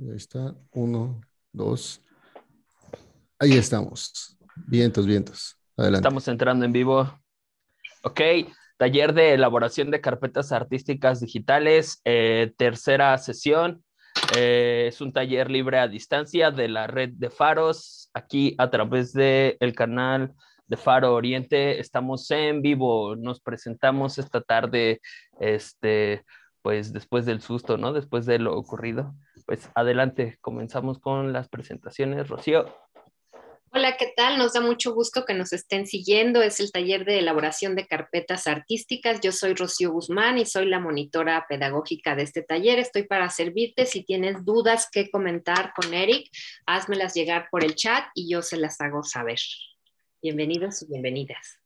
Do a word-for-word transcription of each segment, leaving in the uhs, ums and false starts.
Ahí está. Uno, dos. Ahí estamos. Vientos, vientos. Adelante. Estamos entrando en vivo. Ok. Taller de elaboración de carpetas artísticas digitales. Eh, tercera sesión. Eh, es un taller libre a distancia de la red de faros. Aquí a través del canal de Faro Oriente. Estamos en vivo. Nos presentamos esta tarde. Este... Pues después del susto, ¿no? Después de lo ocurrido. Pues adelante, comenzamos con las presentaciones. Rocío. Hola, ¿qué tal? Nos da mucho gusto que nos estén siguiendo. Es el taller de elaboración de carpetas artísticas. Yo soy Rocío Guzmán y soy la monitora pedagógica de este taller. Estoy para servirte. Si tienes dudas que comentar con Eric, házmelas llegar por el chat y yo se las hago saber. Bienvenidos y bienvenidas.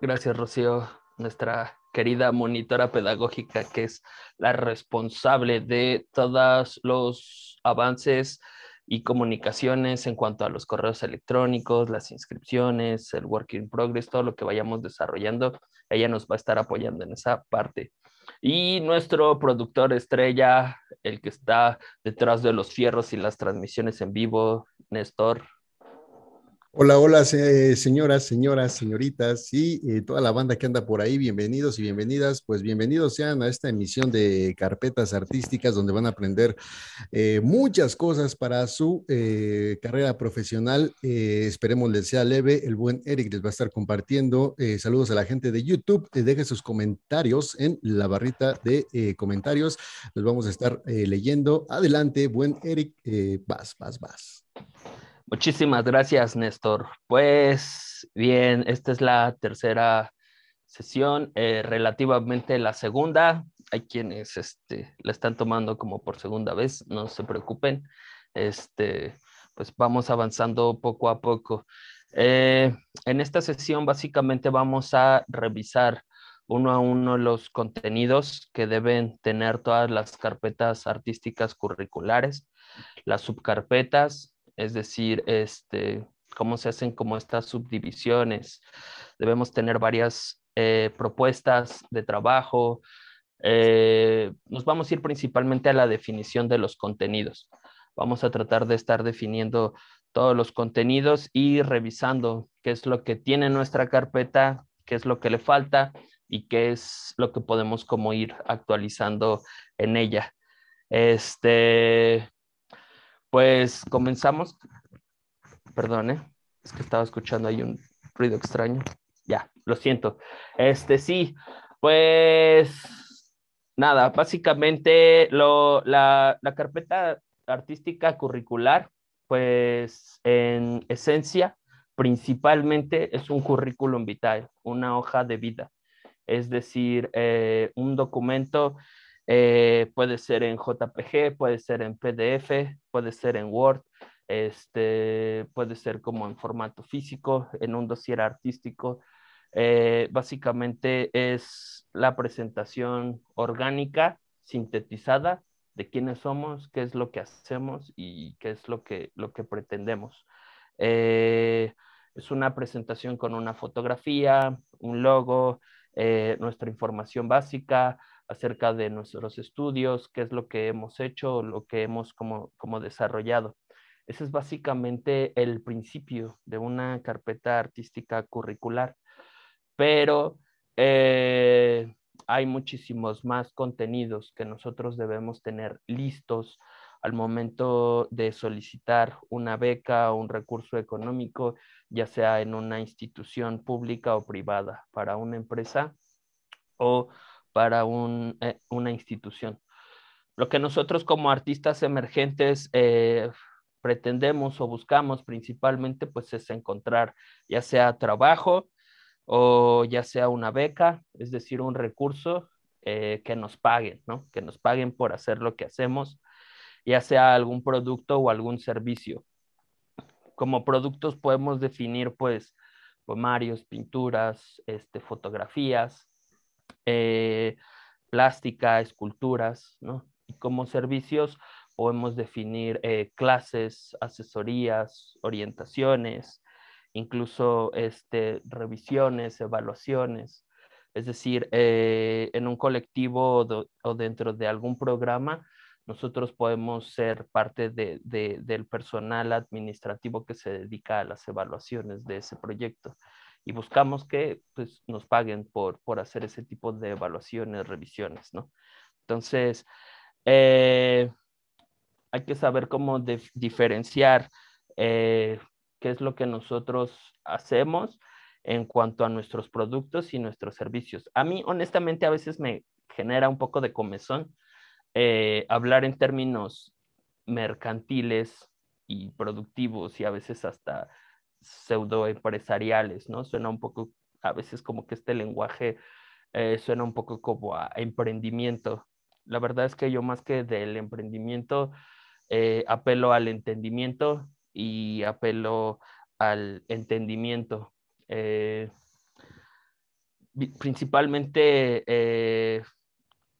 Gracias, Rocío. Nuestra querida monitora pedagógica, que es la responsable de todos los avances y comunicaciones en cuanto a los correos electrónicos, las inscripciones, el work in progress, todo lo que vayamos desarrollando, ella nos va a estar apoyando en esa parte. Y nuestro productor estrella, el que está detrás de los fierros y las transmisiones en vivo, Néstor. Hola, hola, eh, señoras, señoras, señoritas y eh, toda la banda que anda por ahí, bienvenidos y bienvenidas, pues bienvenidos sean a esta emisión de Carpetas Artísticas, donde van a aprender eh, muchas cosas para su eh, carrera profesional. Eh, esperemos les sea leve, el buen Eric les va a estar compartiendo. Eh, saludos a la gente de YouTube, eh, dejen sus comentarios en la barrita de eh, comentarios, los vamos a estar eh, leyendo. Adelante, buen Eric, eh, vas, vas, vas. Muchísimas gracias, Néstor. Pues bien, esta es la tercera sesión, eh, relativamente la segunda. Hay quienes este, la están tomando como por segunda vez, no se preocupen. Este, pues vamos avanzando poco a poco. Eh, en esta sesión básicamente vamos a revisar uno a uno los contenidos que deben tener todas las carpetas artísticas curriculares, las subcarpetas. Es decir, este, cómo se hacen como estas subdivisiones. Debemos tener varias eh, propuestas de trabajo. Eh, nos vamos a ir principalmente a la definición de los contenidos. Vamos a tratar de estar definiendo todos los contenidos y revisando qué es lo que tiene nuestra carpeta, qué es lo que le falta y qué es lo que podemos como ir actualizando en ella. Este... Pues comenzamos, perdón, ¿eh? Es que estaba escuchando ahí un ruido extraño, ya, lo siento. Este sí, pues nada, básicamente lo, la, la carpeta artística curricular, pues en esencia, principalmente es un currículum vitae, una hoja de vida, es decir, eh, un documento. Eh, puede ser en J P G, puede ser en P D F, puede ser en Word, este, puede ser como en formato físico, en un dossier artístico. Eh, básicamente es la presentación orgánica, sintetizada, de quiénes somos, qué es lo que hacemos y qué es lo que, lo que pretendemos. Eh, es una presentación con una fotografía, un logo, eh, nuestra información básica, acerca de nuestros estudios, qué es lo que hemos hecho, lo que hemos como, como desarrollado. Ese es básicamente el principio de una carpeta artística curricular, pero eh, hay muchísimos más contenidos que nosotros debemos tener listos al momento de solicitar una beca o un recurso económico, ya sea en una institución pública o privada, para una empresa o para un, eh, una institución. Lo que nosotros como artistas emergentes eh, pretendemos o buscamos principalmente, pues es encontrar ya sea trabajo o ya sea una beca, es decir, un recurso eh, que nos paguen, ¿no? Que nos paguen por hacer lo que hacemos, ya sea algún producto o algún servicio. Como productos podemos definir, pues, pomarios, pinturas, este, fotografías, Eh, plástica, esculturas, ¿no? Y como servicios podemos definir eh, clases, asesorías, orientaciones, incluso este, revisiones, evaluaciones. Es decir, eh, en un colectivo o, do, o dentro de algún programa Nosotros podemos ser parte de, de, del personal administrativo que se dedica a las evaluaciones de ese proyecto. Y buscamos que pues, nos paguen por, por hacer ese tipo de evaluaciones, revisiones, ¿no? Entonces, eh, hay que saber cómo de, diferenciar eh, qué es lo que nosotros hacemos en cuanto a nuestros productos y nuestros servicios. A mí, honestamente, a veces me genera un poco de comezón eh, hablar en términos mercantiles y productivos y a veces hasta pseudoempresariales, ¿no? Suena un poco, a veces como que este lenguaje eh, suena un poco como a emprendimiento. La verdad es que yo más que del emprendimiento eh, apelo al entendimiento y apelo al entendimiento. Eh, principalmente eh,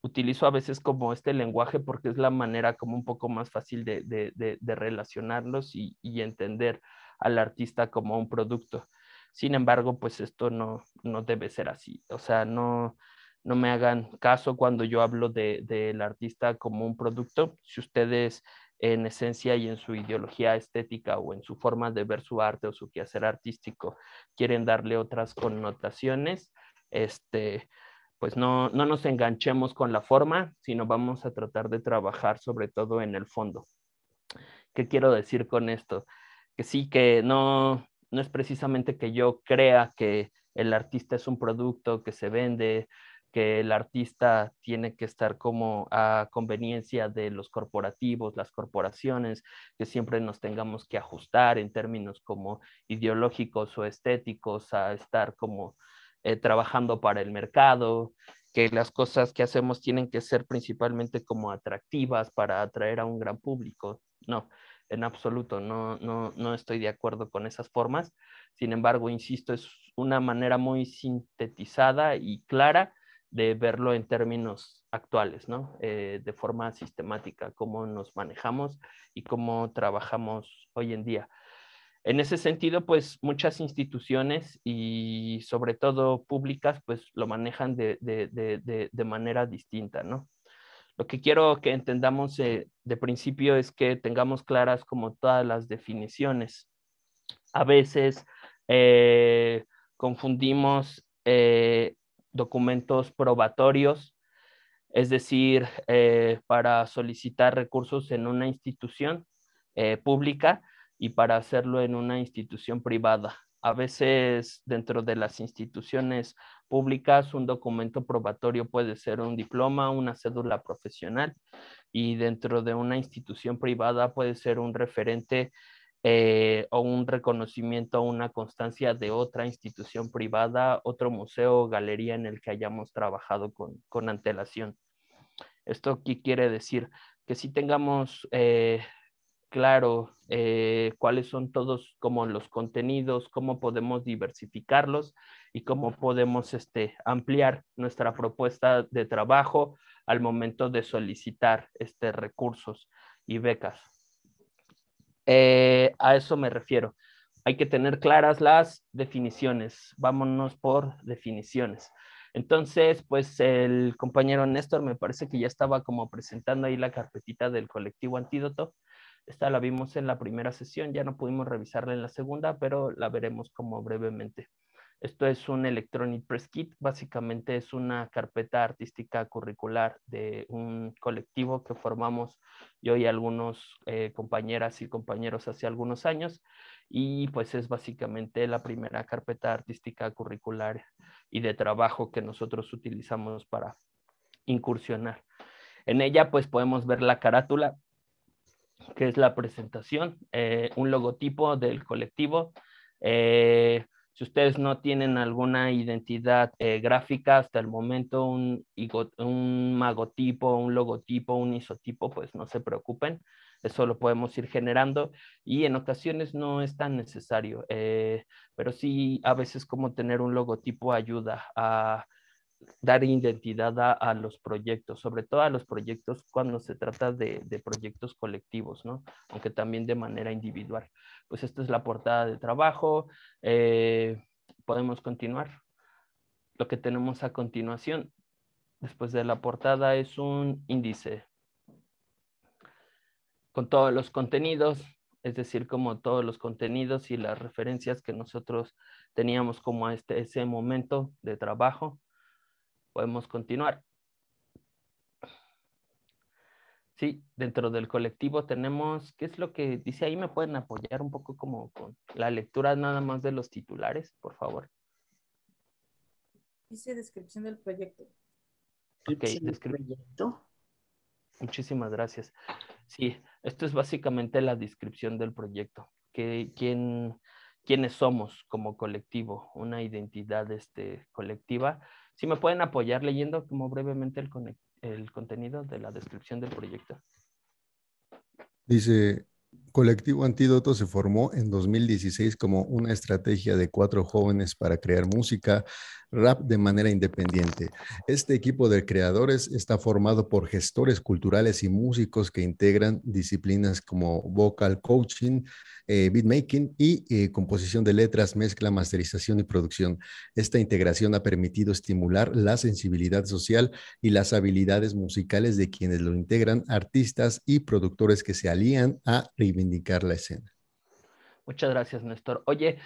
utilizo a veces como este lenguaje porque es la manera como un poco más fácil de, de, de, de relacionarlos y, y entender al artista como un producto. Sin embargo, pues esto no, no debe ser así. O sea, no, no me hagan caso cuando yo hablo de, del artista como un producto. Si ustedes en esencia y en su ideología estética o en su forma de ver su arte o su quehacer artístico quieren darle otras connotaciones, este, pues no, no nos enganchemos con la forma, sino vamos a tratar de trabajar sobre todo en el fondo. ¿Qué quiero decir con esto? Que sí, que no, no es precisamente que yo crea que el artista es un producto que se vende, que el artista tiene que estar como a conveniencia de los corporativos, las corporaciones, que siempre nos tengamos que ajustar en términos como ideológicos o estéticos, a estar como eh, trabajando para el mercado, que las cosas que hacemos tienen que ser principalmente como atractivas para atraer a un gran público. No. En absoluto, no, no, no estoy de acuerdo con esas formas. Sin embargo, insisto, es una manera muy sintetizada y clara de verlo en términos actuales, ¿no? Eh, de forma sistemática, cómo nos manejamos y cómo trabajamos hoy en día. En ese sentido, pues muchas instituciones y sobre todo públicas, pues lo manejan de, de, de, de, de manera distinta, ¿no? Lo que quiero que entendamos eh, de principio es que tengamos claras como todas las definiciones. A veces eh, confundimos eh, documentos probatorios, es decir, eh, para solicitar recursos en una institución eh, pública y para hacerlo en una institución privada. A veces dentro de las instituciones públicas, un documento probatorio puede ser un diploma, una cédula profesional, y dentro de una institución privada puede ser un referente eh, o un reconocimiento o una constancia de otra institución privada, otro museo o galería en el que hayamos trabajado con, con antelación. Esto aquí quiere decir que si tengamos eh, claro eh, cuáles son todos como los contenidos, cómo podemos diversificarlos y cómo podemos este, ampliar nuestra propuesta de trabajo al momento de solicitar este, recursos y becas. Eh, a eso me refiero. Hay que tener claras las definiciones. Vámonos por definiciones. Entonces, pues el compañero Néstor me parece que ya estaba como presentando ahí la carpetita del colectivo Antídoto. Esta la vimos en la primera sesión, ya no pudimos revisarla en la segunda, pero la veremos como brevemente. Esto es un Electronic Press Kit, básicamente es una carpeta artística curricular de un colectivo que formamos yo y algunos eh, compañeras y compañeros hace algunos años, y pues es básicamente la primera carpeta artística curricular y de trabajo que nosotros utilizamos para incursionar. En ella pues podemos ver la carátula, que es la presentación, eh, un logotipo del colectivo. Eh, si ustedes no tienen alguna identidad eh, gráfica hasta el momento, un, un magotipo, un logotipo, un isotipo, pues no se preocupen, eso lo podemos ir generando y en ocasiones no es tan necesario, eh, pero sí a veces como tener un logotipo ayuda a dar identidad a, a los proyectos, sobre todo a los proyectos cuando se trata de, de proyectos colectivos, ¿no? Aunque también de manera individual. Pues esta es la portada de trabajo. Eh, podemos continuar. Lo que tenemos a continuación, después de la portada, es un índice. con todos los contenidos, es decir, como todos los contenidos y las referencias que nosotros teníamos como este, ese momento de trabajo. Podemos continuar. Sí, dentro del colectivo tenemos, ¿qué es lo que dice ahí? ¿Me pueden apoyar un poco como con la lectura nada más de los titulares, por favor? Dice descripción del proyecto. Ok, descripción. Muchísimas gracias. Sí, esto es básicamente la descripción del proyecto. Que, quién, ¿Quiénes somos como colectivo? Una identidad este, colectiva. Si me pueden apoyar leyendo como brevemente el conector. El contenido de la descripción del proyecto. Dice, Colectivo Antídoto se formó en dos mil dieciséis como una estrategia de cuatro jóvenes para crear música rap de manera independiente. Este equipo de creadores está formado por gestores culturales y músicos que integran disciplinas como vocal coaching, eh, beatmaking y eh, composición de letras, mezcla, masterización y producción. Esta integración ha permitido estimular la sensibilidad social y las habilidades musicales de quienes lo integran, artistas y productores que se alían a reivindicar la escena. Muchas gracias, Néstor. Oye,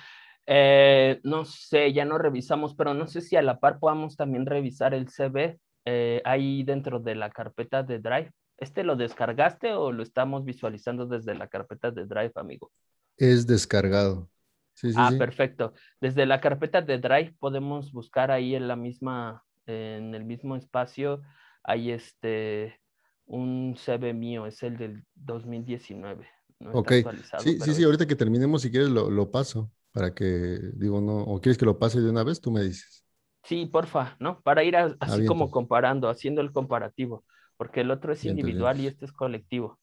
Eh, no sé, ya no revisamos, pero no sé si a la par podamos también revisar el C V eh, ahí dentro de la carpeta de Drive. ¿Este lo descargaste o lo estamos visualizando desde la carpeta de Drive, amigo? Es descargado. Sí, sí, ah, sí. Perfecto. Desde la carpeta de Drive podemos buscar ahí en la misma, en el mismo espacio, hay este, un C V mío, es el del dos mil diecinueve. No ok, sí, sí, sí, ahorita que terminemos, si quieres lo, lo paso. Para que, digo, no, o quieres que lo pase de una vez, tú me dices. Sí, porfa, ¿no? Para ir a, así ah, bien, como entonces. comparando, haciendo el comparativo, porque el otro es bien, individual bien. y este es colectivo.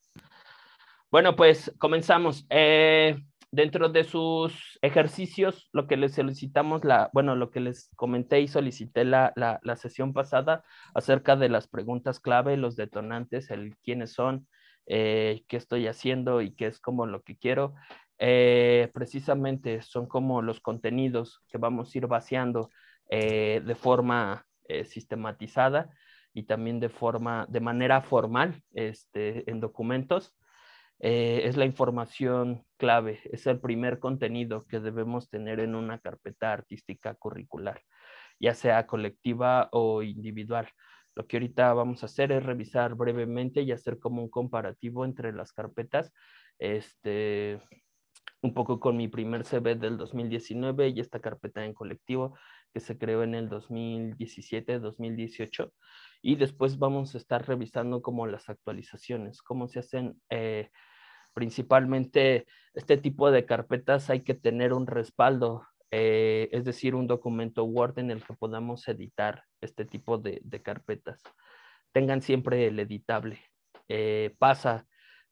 Bueno, pues comenzamos. Eh, dentro de sus ejercicios, lo que les solicitamos, la, bueno, lo que les comenté y solicité la, la, la sesión pasada acerca de las preguntas clave, los detonantes, el quiénes son, eh, qué estoy haciendo y qué es como lo que quiero. Eh, precisamente son como los contenidos que vamos a ir vaciando eh, de forma eh, sistematizada y también de forma, de manera formal este, en documentos. Eh, es la información clave, es el primer contenido que debemos tener en una carpeta artística curricular, ya sea colectiva o individual. Lo que ahorita vamos a hacer es revisar brevemente y hacer como un comparativo entre las carpetas, este... un poco con mi primer C V del dos mil diecinueve y esta carpeta en colectivo que se creó en el dos mil diecisiete, dos mil dieciocho. Y después vamos a estar revisando como las actualizaciones, cómo se hacen eh, principalmente este tipo de carpetas. Hay que tener un respaldo, eh, es decir, un documento Word en el que podamos editar este tipo de, de carpetas. Tengan siempre el editable. Eh, pasa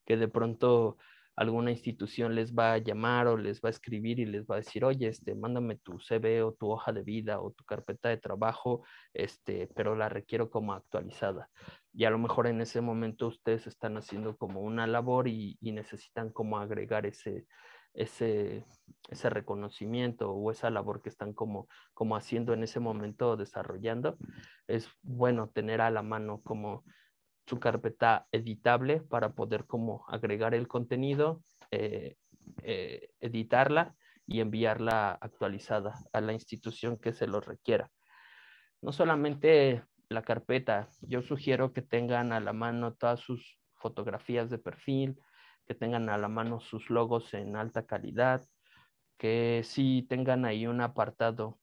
que de pronto alguna institución les va a llamar o les va a escribir y les va a decir, oye, este, mándame tu C V o tu hoja de vida o tu carpeta de trabajo, este, pero la requiero como actualizada. Y a lo mejor en ese momento ustedes están haciendo como una labor y, y necesitan como agregar ese, ese, ese reconocimiento o esa labor que están como, como haciendo en ese momento, desarrollando. Es bueno tener a la mano como su carpeta editable para poder como agregar el contenido, eh, eh, editarla y enviarla actualizada a la institución que se lo requiera. No solamente la carpeta, yo sugiero que tengan a la mano todas sus fotografías de perfil, que tengan a la mano sus logos en alta calidad, que sí tengan ahí un apartado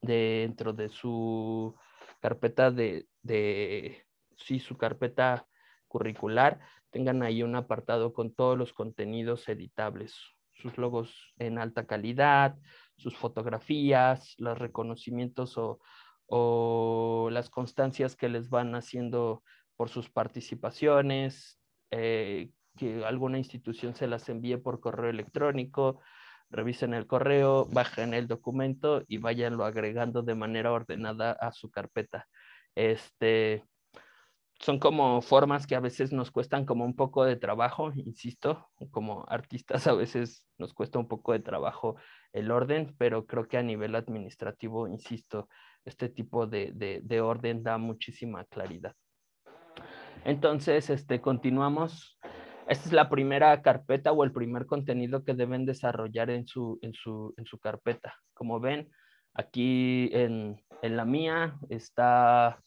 dentro de su carpeta de... de sí, su carpeta curricular, tengan ahí un apartado con todos los contenidos editables, sus logos en alta calidad, sus fotografías, los reconocimientos o, o las constancias que les van haciendo por sus participaciones, eh, que alguna institución se las envíe por correo electrónico, revisen el correo, bajen el documento y váyanlo agregando de manera ordenada a su carpeta. Este... Son como formas que a veces nos cuestan como un poco de trabajo, insisto, como artistas a veces nos cuesta un poco de trabajo el orden, pero creo que a nivel administrativo, insisto, este tipo de, de, de orden da muchísima claridad. Entonces, este, continuamos. Esta es la primera carpeta o el primer contenido que deben desarrollar en su, en su, en su carpeta. Como ven, aquí en, en la mía está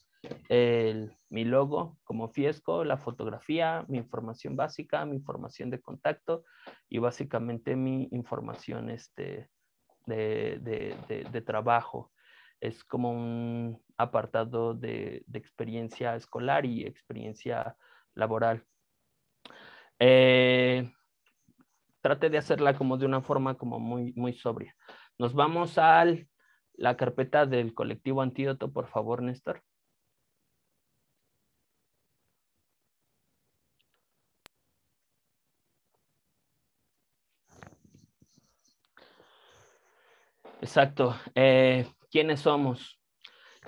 el, mi logo como Fiesco, la fotografía, mi información básica, mi información de contacto y básicamente mi información este, de, de, de, de trabajo. Es como un apartado de, de experiencia escolar y experiencia laboral. Eh, trate de hacerla como de una forma como muy, muy sobria. Nos vamos a la carpeta del colectivo Antídoto, por favor, Néstor. Exacto. Eh, ¿Quiénes somos?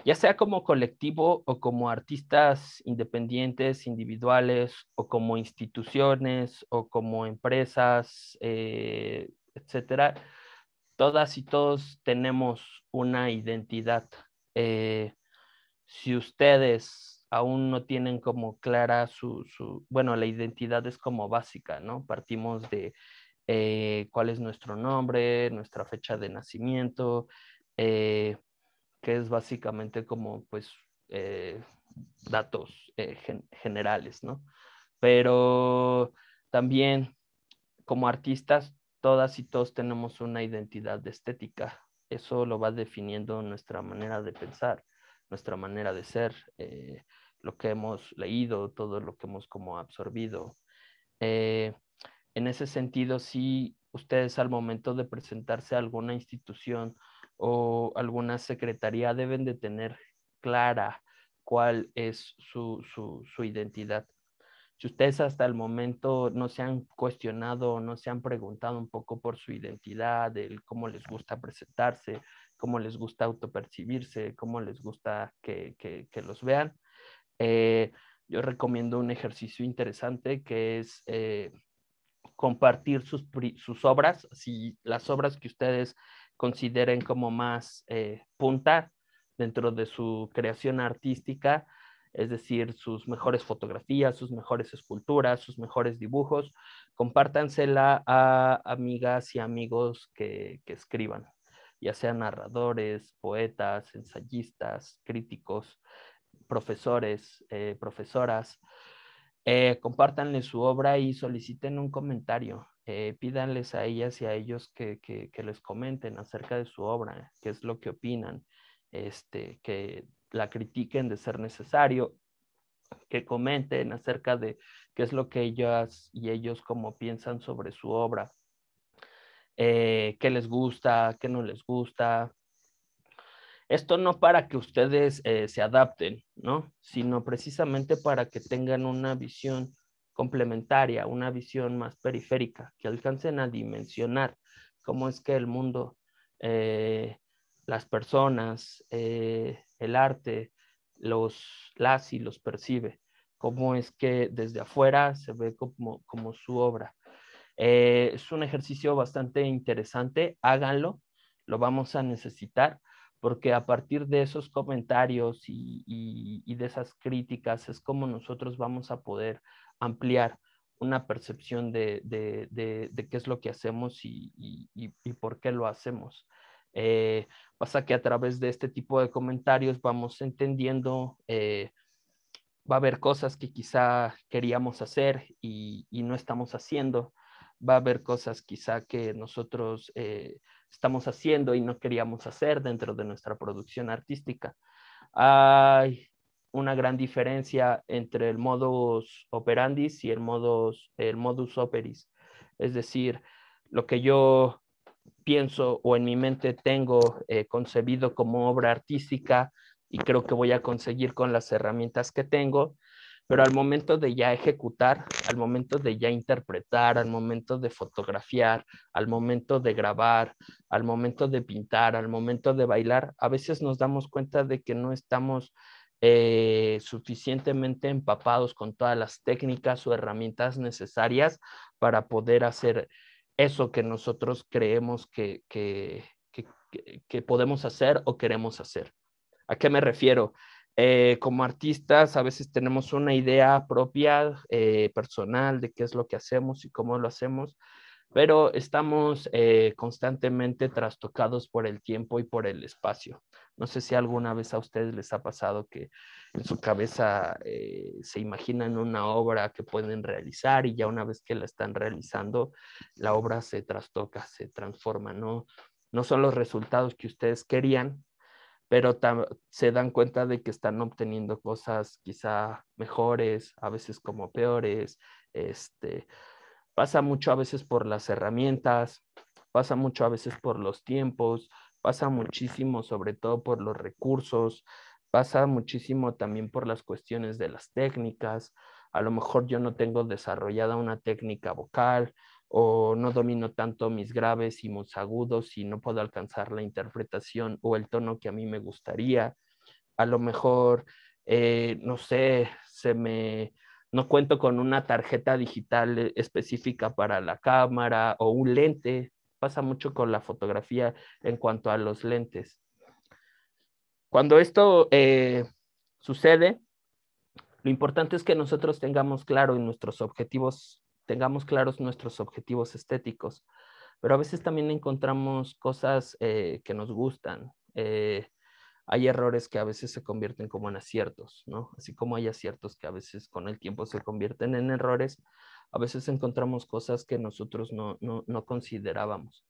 Ya sea como colectivo o como artistas independientes, individuales, o como instituciones, o como empresas, eh, etcétera, todas y todos tenemos una identidad. Eh, si ustedes aún no tienen como clara su, su... Bueno, la identidad es como básica, ¿no? Partimos de eh, cuál es nuestro nombre, nuestra fecha de nacimiento, eh, que es básicamente como, pues, eh, datos eh, gen generales, ¿no? Pero también, como artistas, todas y todos tenemos una identidad estética. Eso lo va definiendo nuestra manera de pensar, nuestra manera de ser, eh, lo que hemos leído, todo lo que hemos como absorbido. Eh, en ese sentido, sí, ustedes al momento de presentarse a alguna institución o alguna secretaría deben de tener clara cuál es su, su, su identidad. Si ustedes hasta el momento no se han cuestionado, no se han preguntado un poco por su identidad, el cómo les gusta presentarse, cómo les gusta autopercibirse, cómo les gusta que, que, que los vean, eh, yo recomiendo un ejercicio interesante que es eh, compartir sus, sus obras, si las obras que ustedes consideren como más eh, punta dentro de su creación artística, es decir, sus mejores fotografías, sus mejores esculturas, sus mejores dibujos, compártansela a amigas y amigos que, que escriban, ya sean narradores, poetas, ensayistas, críticos, profesores, eh, profesoras. Eh, compártanle su obra y soliciten un comentario. Eh, pídanles a ellas y a ellos que, que, que les comenten acerca de su obra, qué es lo que opinan, este, que la critiquen de ser necesario, que comenten acerca de qué es lo que ellas y ellos como piensan sobre su obra, eh, qué les gusta, qué no les gusta. Esto no para que ustedes eh, se adapten, ¿no? Sino precisamente para que tengan una visión complementaria, una visión más periférica, que alcancen a dimensionar cómo es que el mundo, eh, las personas, eh, el arte, los, las y los percibe, cómo es que desde afuera se ve como, como su obra. Eh, es un ejercicio bastante interesante, háganlo, lo vamos a necesitar, porque a partir de esos comentarios y, y, y de esas críticas es como nosotros vamos a poder ampliar una percepción de, de, de, de qué es lo que hacemos y, y, y por qué lo hacemos. Eh, pasa que a través de este tipo de comentarios vamos entendiendo, eh, va a haber cosas que quizá queríamos hacer y, y no estamos haciendo, va a haber cosas quizá que nosotros eh, estamos haciendo y no queríamos hacer dentro de nuestra producción artística. Ay, una gran diferencia entre el modus operandi y el modus, el modus operis. Es decir, lo que yo pienso o en mi mente tengo eh, concebido como obra artística y creo que voy a conseguir con las herramientas que tengo, pero al momento de ya ejecutar, al momento de ya interpretar, al momento de fotografiar, al momento de grabar, al momento de pintar, al momento de bailar, a veces nos damos cuenta de que no estamos Eh, suficientemente empapados con todas las técnicas o herramientas necesarias para poder hacer eso que nosotros creemos que, que, que, que podemos hacer o queremos hacer. ¿A qué me refiero? Eh, como artistas a veces tenemos una idea propia, eh, personal, de qué es lo que hacemos y cómo lo hacemos, pero estamos eh, constantemente trastocados por el tiempo y por el espacio. No sé si alguna vez a ustedes les ha pasado que en su cabeza eh, se imaginan una obra que pueden realizar y ya una vez que la están realizando, la obra se trastoca, se transforma, ¿no? No son los resultados que ustedes querían, pero se dan cuenta de que están obteniendo cosas quizá mejores, a veces como peores. Este, pasa mucho a veces por las herramientas, pasa mucho a veces por los tiempos, pasa muchísimo sobre todo por los recursos, pasa muchísimo también por las cuestiones de las técnicas. A lo mejor yo no tengo desarrollada una técnica vocal, o no domino tanto mis graves y mis agudos y no puedo alcanzar la interpretación o el tono que a mí me gustaría. A lo mejor, eh, no sé, se me, no cuento con una tarjeta digital específica para la cámara o un lente. Pasa mucho con la fotografía en cuanto a los lentes. Cuando esto eh, sucede, lo importante es que nosotros tengamos claro en nuestros objetivos tengamos claros nuestros objetivos estéticos, pero a veces también encontramos cosas eh, que nos gustan. Eh, hay errores que a veces se convierten como en aciertos, ¿no? Así como hay aciertos que a veces con el tiempo se convierten en errores, a veces encontramos cosas que nosotros no, no, no considerábamos.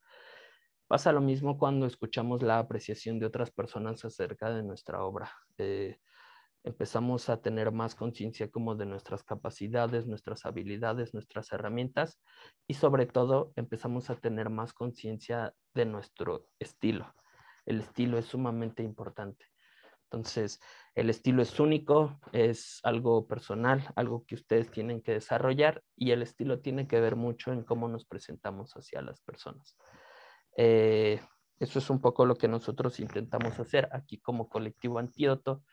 Pasa lo mismo cuando escuchamos la apreciación de otras personas acerca de nuestra obra. Eh, Empezamos a tener más conciencia como de nuestras capacidades, nuestras habilidades, nuestras herramientas y sobre todo empezamos a tener más conciencia de nuestro estilo. El estilo es sumamente importante. Entonces, el estilo es único, es algo personal, algo que ustedes tienen que desarrollar y el estilo tiene que ver mucho en cómo nos presentamos hacia las personas. Eh, eso es un poco lo que nosotros intentamos hacer aquí como Colectivo Antídoto.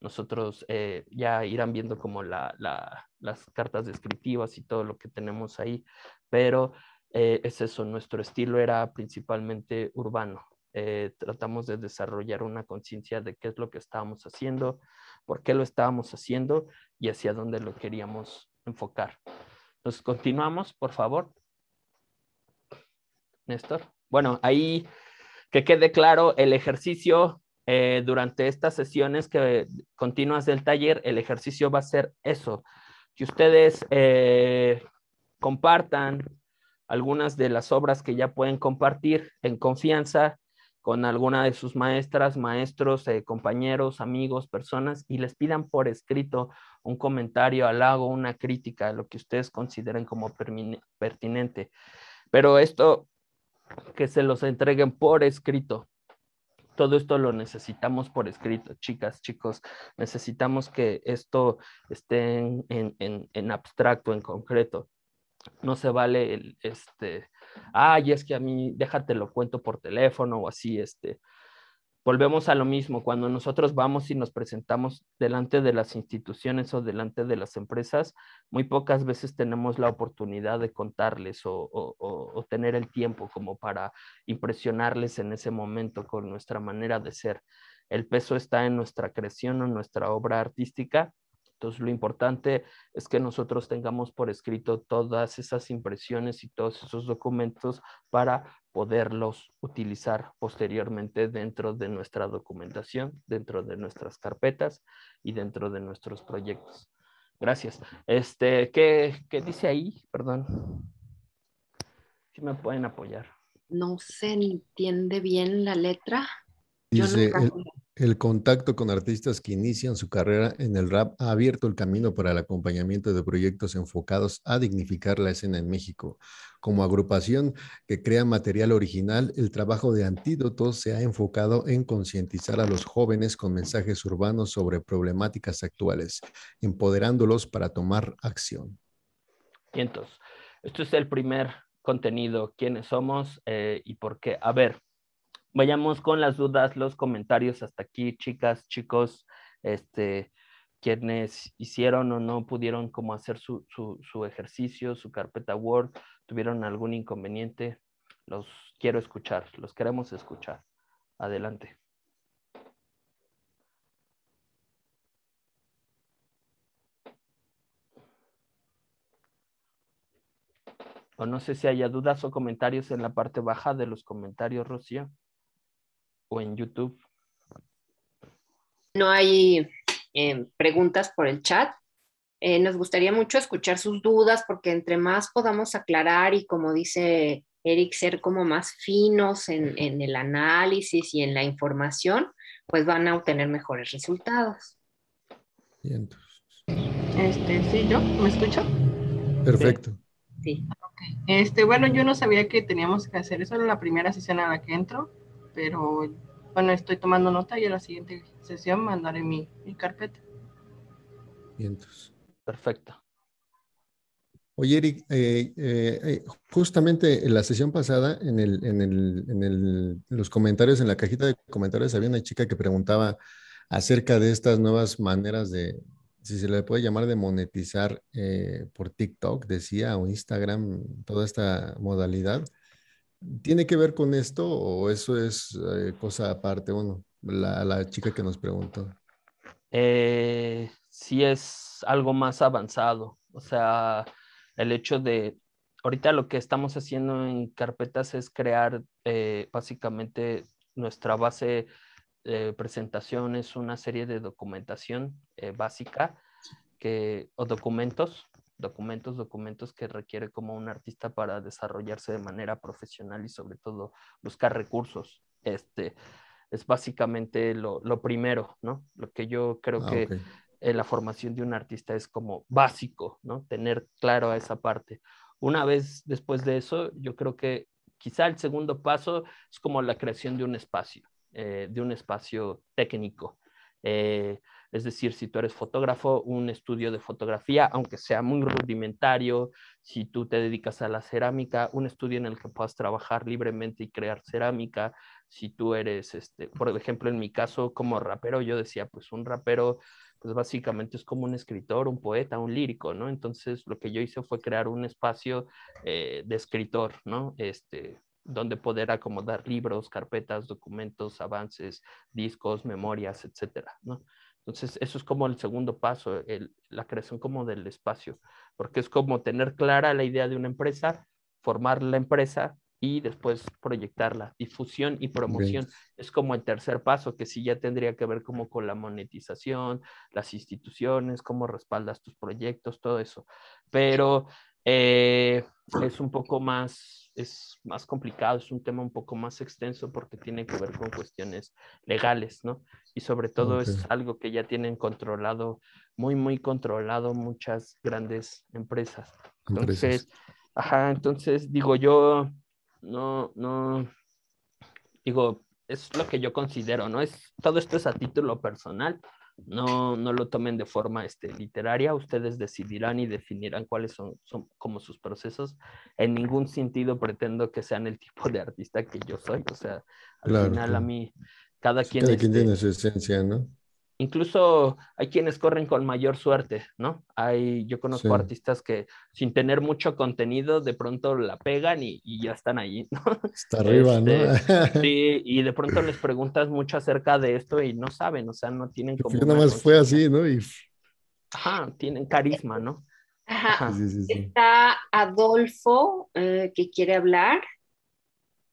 Nosotros eh, ya irán viendo como la, la, las cartas descriptivas y todo lo que tenemos ahí, pero eh, es eso, nuestro estilo era principalmente urbano. Eh, tratamos de desarrollar una conciencia de qué es lo que estábamos haciendo, por qué lo estábamos haciendo y hacia dónde lo queríamos enfocar. Entonces, continuamos, por favor. Néstor. Bueno, ahí que quede claro el ejercicio. Eh, durante estas sesiones que, continuas del taller, el ejercicio va a ser eso, que ustedes eh, compartan algunas de las obras que ya pueden compartir en confianza con alguna de sus maestras, maestros, eh, compañeros, amigos, personas, y les pidan por escrito un comentario, halago, una crítica, lo que ustedes consideren como pertinente. Pero esto, que se los entreguen por escrito. Todo esto lo necesitamos por escrito, chicas, chicos. Necesitamos que esto esté en, en, en abstracto, en concreto. No se vale el, este, ay, es que a mí, déjate lo cuento por teléfono o así, este. Volvemos a lo mismo. Cuando nosotros vamos y nos presentamos delante de las instituciones o delante de las empresas, muy pocas veces tenemos la oportunidad de contarles o, o, o, o tener el tiempo como para impresionarles en ese momento con nuestra manera de ser. El peso está en nuestra creación o nuestra obra artística. Entonces, lo importante es que nosotros tengamos por escrito todas esas impresiones y todos esos documentos para poderlos utilizar posteriormente dentro de nuestra documentación, dentro de nuestras carpetas y dentro de nuestros proyectos. Gracias. Este, ¿qué, qué dice ahí? Perdón. ¿Sí me pueden apoyar? No se entiende bien la letra. Dice, el, el contacto con artistas que inician su carrera en el rap ha abierto el camino para el acompañamiento de proyectos enfocados a dignificar la escena en México. Como agrupación que crea material original, el trabajo de Antídoto se ha enfocado en concientizar a los jóvenes con mensajes urbanos sobre problemáticas actuales, empoderándolos para tomar acción. Y entonces, esto es el primer contenido, quiénes somos eh, y por qué. A ver. Vayamos con las dudas, los comentarios hasta aquí, chicas, chicos, este, quienes hicieron o no pudieron como hacer su, su, su ejercicio, su carpeta Word, tuvieron algún inconveniente, los quiero escuchar, los queremos escuchar. Adelante. O no sé si haya dudas o comentarios en la parte baja de los comentarios, Rocío. O en YouTube. No hay eh, preguntas por el chat. Eh, nos gustaría mucho escuchar sus dudas, porque entre más podamos aclarar y, como dice Eric, ser como más finos en, en el análisis y en la información, pues van a obtener mejores resultados. Bien. Este, ¿sí, yo? ¿Me escucho? Perfecto. Sí. Sí. Okay. Este, bueno, yo no sabía que teníamos que hacer eso en la primera sesión a la que entro, pero bueno, estoy tomando nota y en la siguiente sesión mandaré mi, mi carpeta. Bien. Perfecto. Oye, Eric, eh, eh, justamente en la sesión pasada, en, el, en, el, en, el, en los comentarios, en la cajita de comentarios, había una chica que preguntaba acerca de estas nuevas maneras de, si se le puede llamar, de monetizar eh, por TikTok, decía, o Instagram, toda esta modalidad. ¿Tiene que ver con esto o eso es eh, cosa aparte? Bueno, la, la chica que nos preguntó. Eh... Sí es algo más avanzado, o sea, el hecho de, ahorita lo que estamos haciendo en carpetas es crear eh, básicamente nuestra base de eh, presentaciones, una serie de documentación eh, básica, que, o documentos, documentos, documentos que requiere como un artista para desarrollarse de manera profesional y sobre todo buscar recursos, este, es básicamente lo, lo primero, ¿no? Lo que yo creo ah, que... Okay. La formación de un artista es como básico, ¿no? Tener claro esa parte. Una vez después de eso, yo creo que quizá el segundo paso es como la creación de un espacio, eh, de un espacio técnico. Eh, es decir, si tú eres fotógrafo, un estudio de fotografía, aunque sea muy rudimentario, si tú te dedicas a la cerámica, un estudio en el que puedas trabajar libremente y crear cerámica. Si tú eres, este, por ejemplo, en mi caso, como rapero, yo decía, pues un rapero, pues básicamente es como un escritor, un poeta, un lírico, ¿no? Entonces, lo que yo hice fue crear un espacio eh, de escritor, ¿no? Este, donde poder acomodar libros, carpetas, documentos, avances, discos, memorias, etcétera, ¿no? Entonces, eso es como el segundo paso, el, la creación como del espacio, porque es como tener clara la idea de una empresa, formar la empresa y después proyectarla. Difusión y promoción okay. Es como el tercer paso, que sí ya tendría que ver como con la monetización, las instituciones, cómo respaldas tus proyectos, todo eso. Pero eh, es un poco más, es más complicado, es un tema un poco más extenso porque tiene que ver con cuestiones legales, ¿no? Y sobre todo okay. Es algo que ya tienen controlado, muy, muy controlado muchas grandes empresas. Entonces, empresas. Ajá, entonces digo yo... No, no, digo, es lo que yo considero, ¿no? Es, todo esto es a título personal, no, no lo tomen de forma este, literaria, ustedes decidirán y definirán cuáles son, son como sus procesos. En ningún sentido pretendo que sean el tipo de artista que yo soy, o sea, al claro, final a mí, cada quien... Cada quien este, tiene su esencia, ¿no? Incluso hay quienes corren con mayor suerte, ¿no? Hay, yo conozco sí. Artistas que sin tener mucho contenido de pronto la pegan y, y ya están ahí, ¿no? Está arriba, este, ¿no? Sí, y de pronto les preguntas mucho acerca de esto y no saben, o sea, no tienen como... Yo nada más fue así, ¿no? Y... Ajá, tienen carisma, ¿no? Ajá. Ajá. Sí, sí, sí. Está Adolfo eh, que quiere hablar.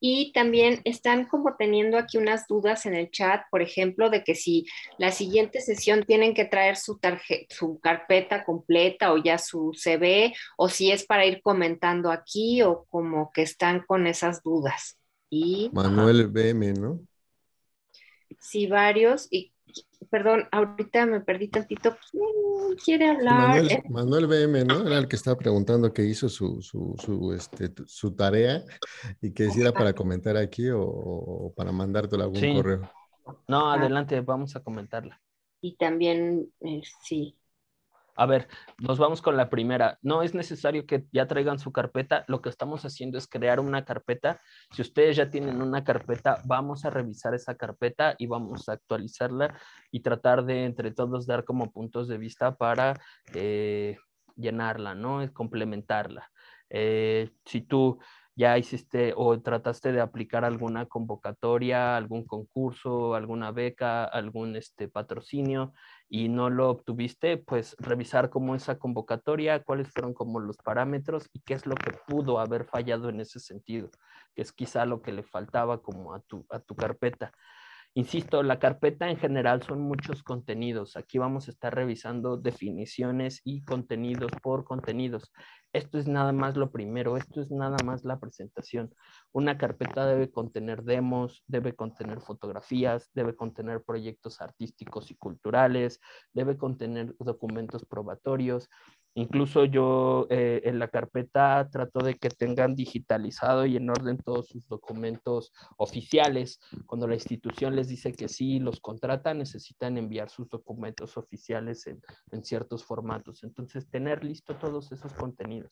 Y también están como teniendo aquí unas dudas en el chat, por ejemplo, de que si la siguiente sesión tienen que traer su, tarjeta, su carpeta completa o ya su C V, o si es para ir comentando aquí, o como que están con esas dudas. Y, Manuel B M, ¿no? Sí, varios. Y perdón, ahorita me perdí tantito. ¿Quién quiere hablar? Manuel, Manuel B M, ¿no? Era el que estaba preguntando que hizo su, su, su, este, su tarea y que si era para comentar aquí o, o para mandártelo algún sí. correo. No, adelante, vamos a comentarla. Y también, eh, sí. A ver, nos vamos con la primera. No es necesario que ya traigan su carpeta. Lo que estamos haciendo es crear una carpeta. Si ustedes ya tienen una carpeta, vamos a revisar esa carpeta y vamos a actualizarla y tratar de entre todos dar como puntos de vista para eh, llenarla, ¿no? Complementarla. Eh, si tú ya hiciste o trataste de aplicar alguna convocatoria, algún concurso, alguna beca, algún este, patrocinio, y no lo obtuviste, pues revisar cómo esa convocatoria, cuáles fueron como los parámetros y qué es lo que pudo haber fallado en ese sentido, que es quizá lo que le faltaba como a tu, a tu carpeta. Insisto, la carpeta en general son muchos contenidos. Aquí vamos a estar revisando definiciones y contenidos por contenidos. Esto es nada más lo primero, esto es nada más la presentación. Una carpeta debe contener demos, debe contener fotografías, debe contener proyectos artísticos y culturales, debe contener documentos probatorios. Incluso yo eh, en la carpeta trato de que tengan digitalizado y en orden todos sus documentos oficiales. Cuando la institución les dice que sí, los contrata, necesitan enviar sus documentos oficiales en, en ciertos formatos. Entonces, tener listo todos esos contenidos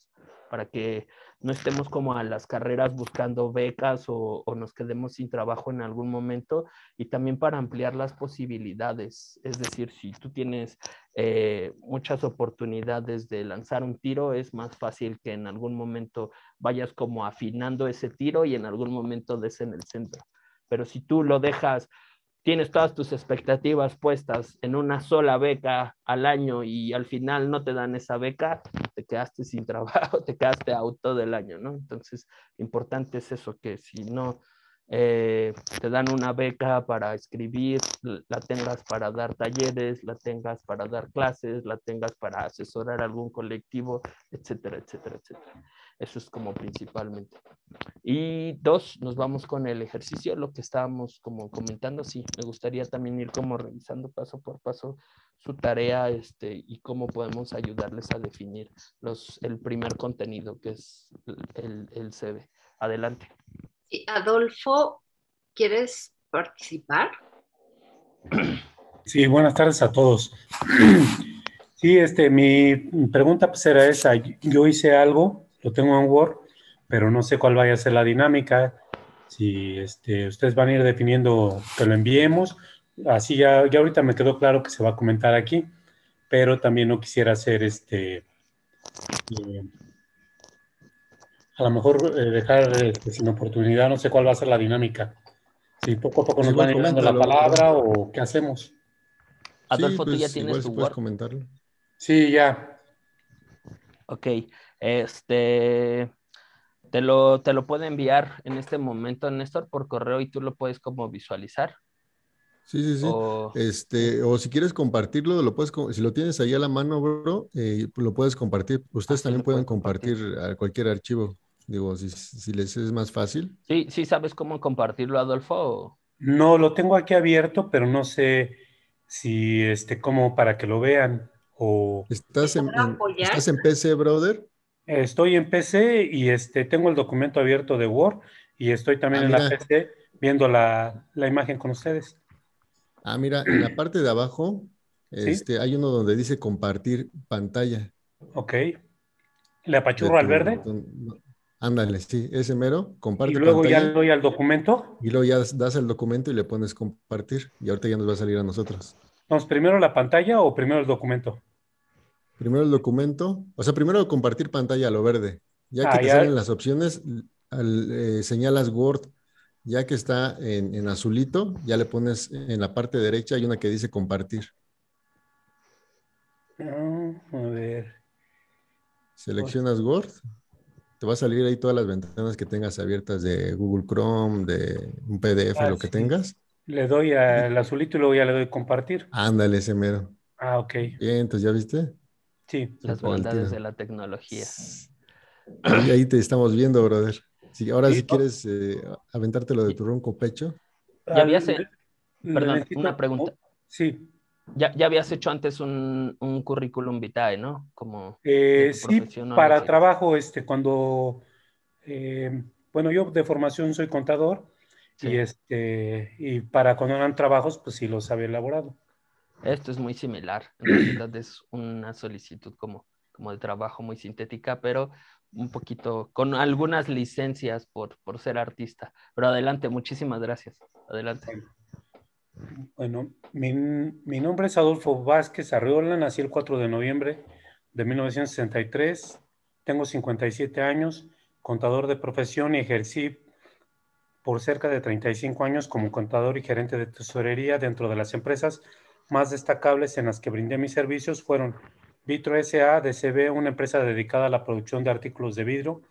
para que no estemos como a las carreras buscando becas o, o nos quedemos sin trabajo en algún momento, y también para ampliar las posibilidades. Es decir, si tú tienes eh, muchas oportunidades de de lanzar un tiro, es más fácil que en algún momento vayas como afinando ese tiro y en algún momento des en el centro. Pero si tú lo dejas, tienes todas tus expectativas puestas en una sola beca al año y al final no te dan esa beca, te quedaste sin trabajo, te quedaste auto del año, ¿no? Entonces, importante es eso, que si no eh, te dan una beca para escribir, la tengas para dar talleres, la tengas para dar clases, la tengas para asesorar a algún colectivo, etcétera, etcétera, etcétera. Eso es como principalmente. Y dos, nos vamos con el ejercicio, lo que estábamos como comentando. Sí, me gustaría también ir como revisando paso por paso su tarea este, y cómo podemos ayudarles a definir los, el primer contenido, que es el, el C V. Adelante. Adolfo, ¿quieres participar? Sí, buenas tardes a todos. Sí, este, mi pregunta pues era esa. Yo hice algo, lo tengo en Word, pero no sé cuál vaya a ser la dinámica. Si este, ustedes van a ir definiendo que lo enviemos, así ya, ya ahorita me quedó claro que se va a comentar aquí, pero también no quisiera hacer este... Eh, a lo mejor eh, dejar eh, sin oportunidad, no sé cuál va a ser la dinámica. Si poco a poco nos sí, van dando la palabra o qué hacemos. Adolfo, sí, pues, ¿tú ya tienes tu Word? Comentarlo. Sí, ya. Ok. Este, te lo, te lo puedo enviar en este momento, Néstor, por correo y tú lo puedes como visualizar. Sí, sí, sí. O, este, o si quieres compartirlo, lo puedes, si lo tienes ahí a la mano, bro, eh, lo puedes compartir. Ustedes también pueden compartir, compartir cualquier archivo. Digo, si, si les es más fácil. Sí, sí, ¿sabes cómo compartirlo, Adolfo? No, lo tengo aquí abierto, pero no sé si, este, cómo para que lo vean o... ¿Estás en, en, ¿estás en P C, brother? Estoy en P C y, este, tengo el documento abierto de Word y estoy también ah, en mira. la P C viendo la, la imagen con ustedes. Ah, mira, en la parte de abajo, ¿sí? este, hay uno donde dice compartir pantalla. Ok. ¿Le apachurro al verde? No. Ándale, sí, ese mero, comparte. Y luego pantalla, ya le doy al documento. Y luego ya das el documento y le pones compartir. Y ahorita ya nos va a salir a nosotros. Entonces, ¿primero la pantalla o primero el documento? Primero el documento. O sea, primero compartir pantalla a lo verde. Ya que ah, te ya... salen las opciones, al, eh, señalas Word. Ya que está en, en azulito, ya le pones en la parte derecha, hay una que dice compartir. No, a ver. Seleccionas Word. Te va a salir ahí todas las ventanas que tengas abiertas de Google Chrome, de un P D F, ah, lo sí. que tengas. Le doy al azulito y luego ya le doy compartir. Ándale, ese mero. Ah, ok. Bien, entonces, ¿ya viste? Sí. Las bondades de la tecnología. Ahí, ahí te estamos viendo, brother. Sí, ahora si sí quieres eh, aventártelo de tu ronco pecho. Ya habías, eh, perdón, necesito, una pregunta. Sí. Ya, ya habías hecho antes un, un currículum vitae, ¿no? Como eh, sí, para así. trabajo, este, cuando, eh, bueno, yo de formación soy contador sí. y este, y para cuando eran trabajos, pues sí los había elaborado. Esto es muy similar. En realidad es una solicitud como, como de trabajo muy sintética, pero un poquito, con algunas licencias por, por ser artista. Pero adelante, muchísimas gracias. Adelante. Bueno, mi, mi nombre es Adolfo Vázquez Arriola, nací el cuatro de noviembre de mil novecientos sesenta y tres, tengo cincuenta y siete años, contador de profesión y ejercí por cerca de treinta y cinco años como contador y gerente de tesorería dentro de las empresas más destacables en las que brindé mis servicios fueron Vitro S A de C V, una empresa dedicada a la producción de artículos de vidrio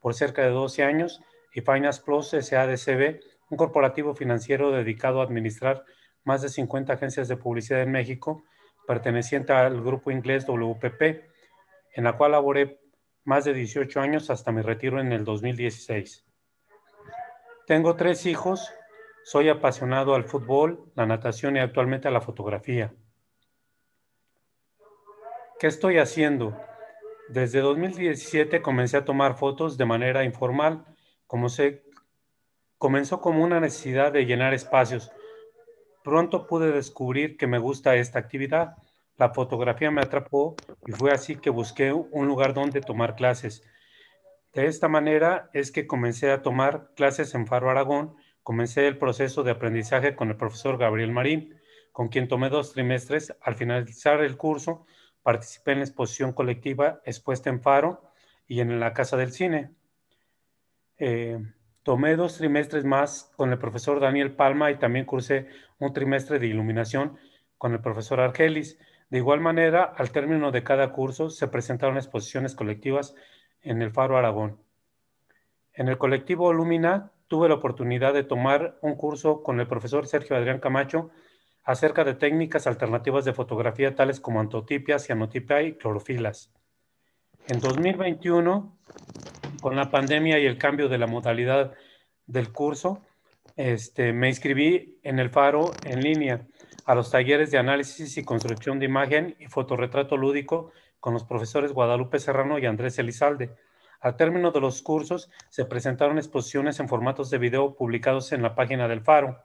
por cerca de doce años, y Finanz Plus S A de C V, un corporativo financiero dedicado a administrar más de cincuenta agencias de publicidad en México, perteneciente al grupo inglés W P P, en la cual laboré más de dieciocho años hasta mi retiro en el dos mil dieciséis. Tengo tres hijos, soy apasionado al fútbol, la natación y actualmente a la fotografía. ¿Qué estoy haciendo? Desde dos mil diecisiete comencé a tomar fotos de manera informal, como se comenzó como una necesidad de llenar espacios. Pronto pude descubrir que me gusta esta actividad. La fotografía me atrapó y fue así que busqué un lugar donde tomar clases. De esta manera es que comencé a tomar clases en Faro Aragón. Comencé el proceso de aprendizaje con el profesor Gabriel Marín, con quien tomé dos trimestres. Al finalizar el curso, participé en la exposición colectiva expuesta en Faro y en la Casa del Cine. Eh, Tomé dos trimestres más con el profesor Daniel Palma y también cursé un trimestre de iluminación con el profesor Argelis. De igual manera, al término de cada curso se presentaron exposiciones colectivas en el Faro Aragón. En el colectivo Lumina tuve la oportunidad de tomar un curso con el profesor Sergio Adrián Camacho acerca de técnicas alternativas de fotografía tales como antotipia, cianotipia y clorofilas. En dos mil veintiuno... con la pandemia y el cambio de la modalidad del curso, este, me inscribí en el Faro en línea a los talleres de análisis y construcción de imagen y fotorretrato lúdico con los profesores Guadalupe Serrano y Andrés Elizalde. Al término de los cursos, se presentaron exposiciones en formatos de video publicados en la página del Faro.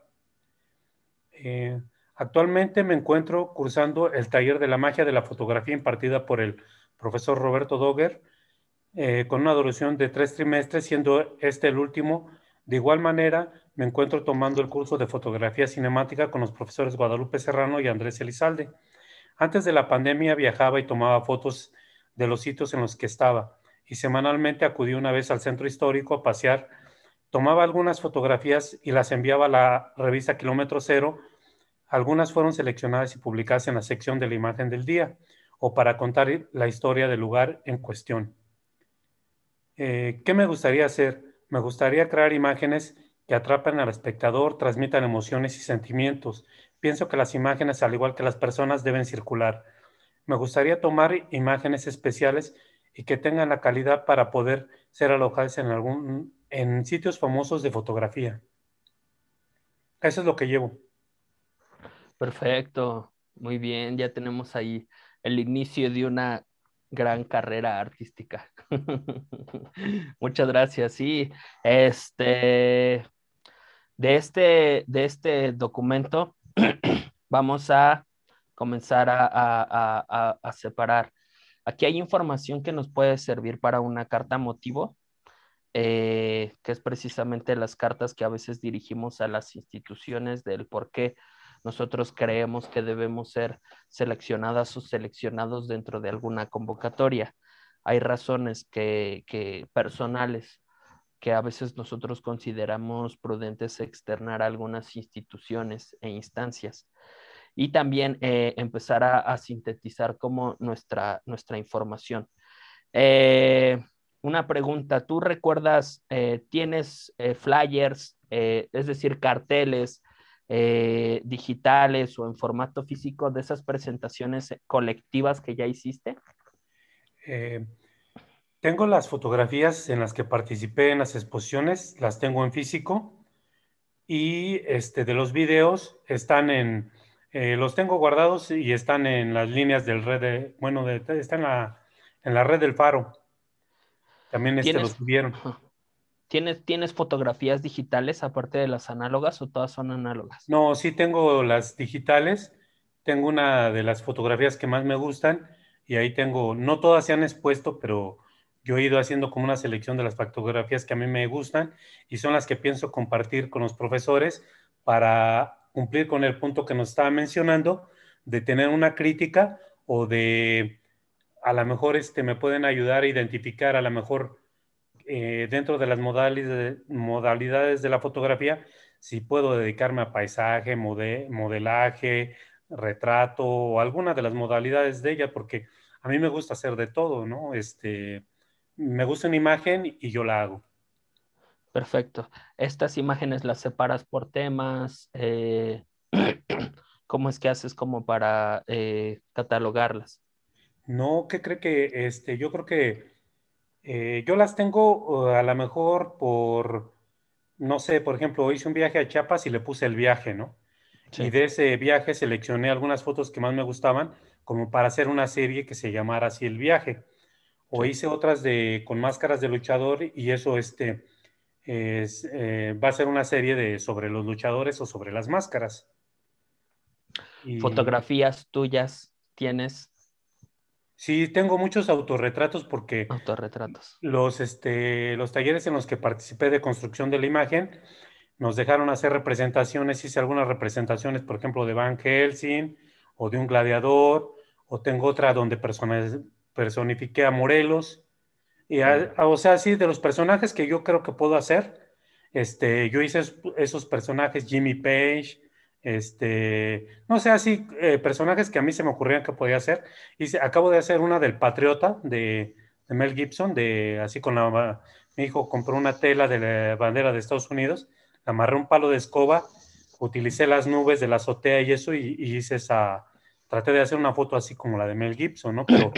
Eh, actualmente me encuentro cursando el taller de la magia de la fotografía impartida por el profesor Roberto Dogger, Eh, con una duración de tres trimestres, siendo este el último. De igual manera, me encuentro tomando el curso de fotografía cinemática con los profesores Guadalupe Serrano y Andrés Elizalde. Antes de la pandemia viajaba y tomaba fotos de los sitios en los que estaba y semanalmente acudí una vez al centro histórico a pasear. Tomaba algunas fotografías y las enviaba a la revista Kilómetro Cero. Algunas fueron seleccionadas y publicadas en la sección de la imagen del día o para contar la historia del lugar en cuestión. Eh, ¿Qué me gustaría hacer? Me gustaría crear imágenes que atrapen al espectador, transmitan emociones y sentimientos. Pienso que las imágenes, al igual que las personas, deben circular. Me gustaría tomar imágenes especiales y que tengan la calidad para poder ser alojadas en, algún, en sitios famosos de fotografía. Eso es lo que llevo. Perfecto. Muy bien. Ya tenemos ahí el inicio de una gran carrera artística. Muchas gracias. Sí, este de este de este documento vamos a comenzar a, a, a, a separar. Aquí hay información que nos puede servir para una carta motivo, eh, que es precisamente las cartas que a veces dirigimos a las instituciones del por qué nosotros creemos que debemos ser seleccionadas o seleccionados dentro de alguna convocatoria. Hay razones que, que personales que a veces nosotros consideramos prudentes externar a algunas instituciones e instancias. Y también eh, empezar a, a sintetizar como nuestra, nuestra información. Eh, una pregunta, ¿tú recuerdas, eh, tienes eh, flyers, eh, es decir, carteles, Eh, digitales o en formato físico de esas presentaciones colectivas que ya hiciste? Eh, tengo las fotografías en las que participé en las exposiciones, las tengo en físico, y este, de los videos están en, eh, los tengo guardados y están en las líneas del red, de, bueno, de, están en la, en la red del Faro. También este los subieron. ¿Tienes, ¿Tienes fotografías digitales aparte de las análogas o todas son análogas? No, sí tengo las digitales. Tengo una de las fotografías que más me gustan y ahí tengo, no todas se han expuesto, pero yo he ido haciendo como una selección de las fotografías que a mí me gustan y son las que pienso compartir con los profesores para cumplir con el punto que nos estaba mencionando de tener una crítica o de a lo mejor este, me pueden ayudar a identificar a lo mejor Eh, dentro de las modalidades, modalidades de la fotografía, si puedo dedicarme a paisaje, mode, modelaje, retrato o alguna de las modalidades de ella, porque a mí me gusta hacer de todo, ¿no? Este, me gusta una imagen y yo la hago. Perfecto. ¿Estas imágenes las separas por temas? Eh, ¿Cómo es que haces como para eh, catalogarlas? No, ¿qué cree que? Este, yo creo que eh, yo las tengo uh, a lo mejor por, no sé, por ejemplo, hice un viaje a Chiapas y le puse el viaje, ¿no? Sí. Y de ese viaje seleccioné algunas fotos que más me gustaban como para hacer una serie que se llamara así El Viaje. O sí. Hice otras de con máscaras de luchador y eso este, es, eh, va a ser una serie de sobre los luchadores o sobre las máscaras. Y... ¿Fotografías tuyas tienes? Sí, tengo muchos autorretratos porque autorretratos. Los, este, los talleres en los que participé de construcción de la imagen nos dejaron hacer representaciones, hice algunas representaciones, por ejemplo, de Van Helsing o de un gladiador, o tengo otra donde personifiqué a Morelos. Y a, a, o sea, sí, de los personajes que yo creo que puedo hacer, este, yo hice esos, esos personajes, Jimmy Page... Este, no sé, así eh, personajes que a mí se me ocurrían que podía hacer. Y se, acabo de hacer una del Patriota de, de Mel Gibson, de así con la, mi hijo compró una tela de la bandera de Estados Unidos, amarré un palo de escoba, utilicé las nubes de la azotea y eso, y, y hice esa, traté de hacer una foto así como la de Mel Gibson, ¿no? Pero,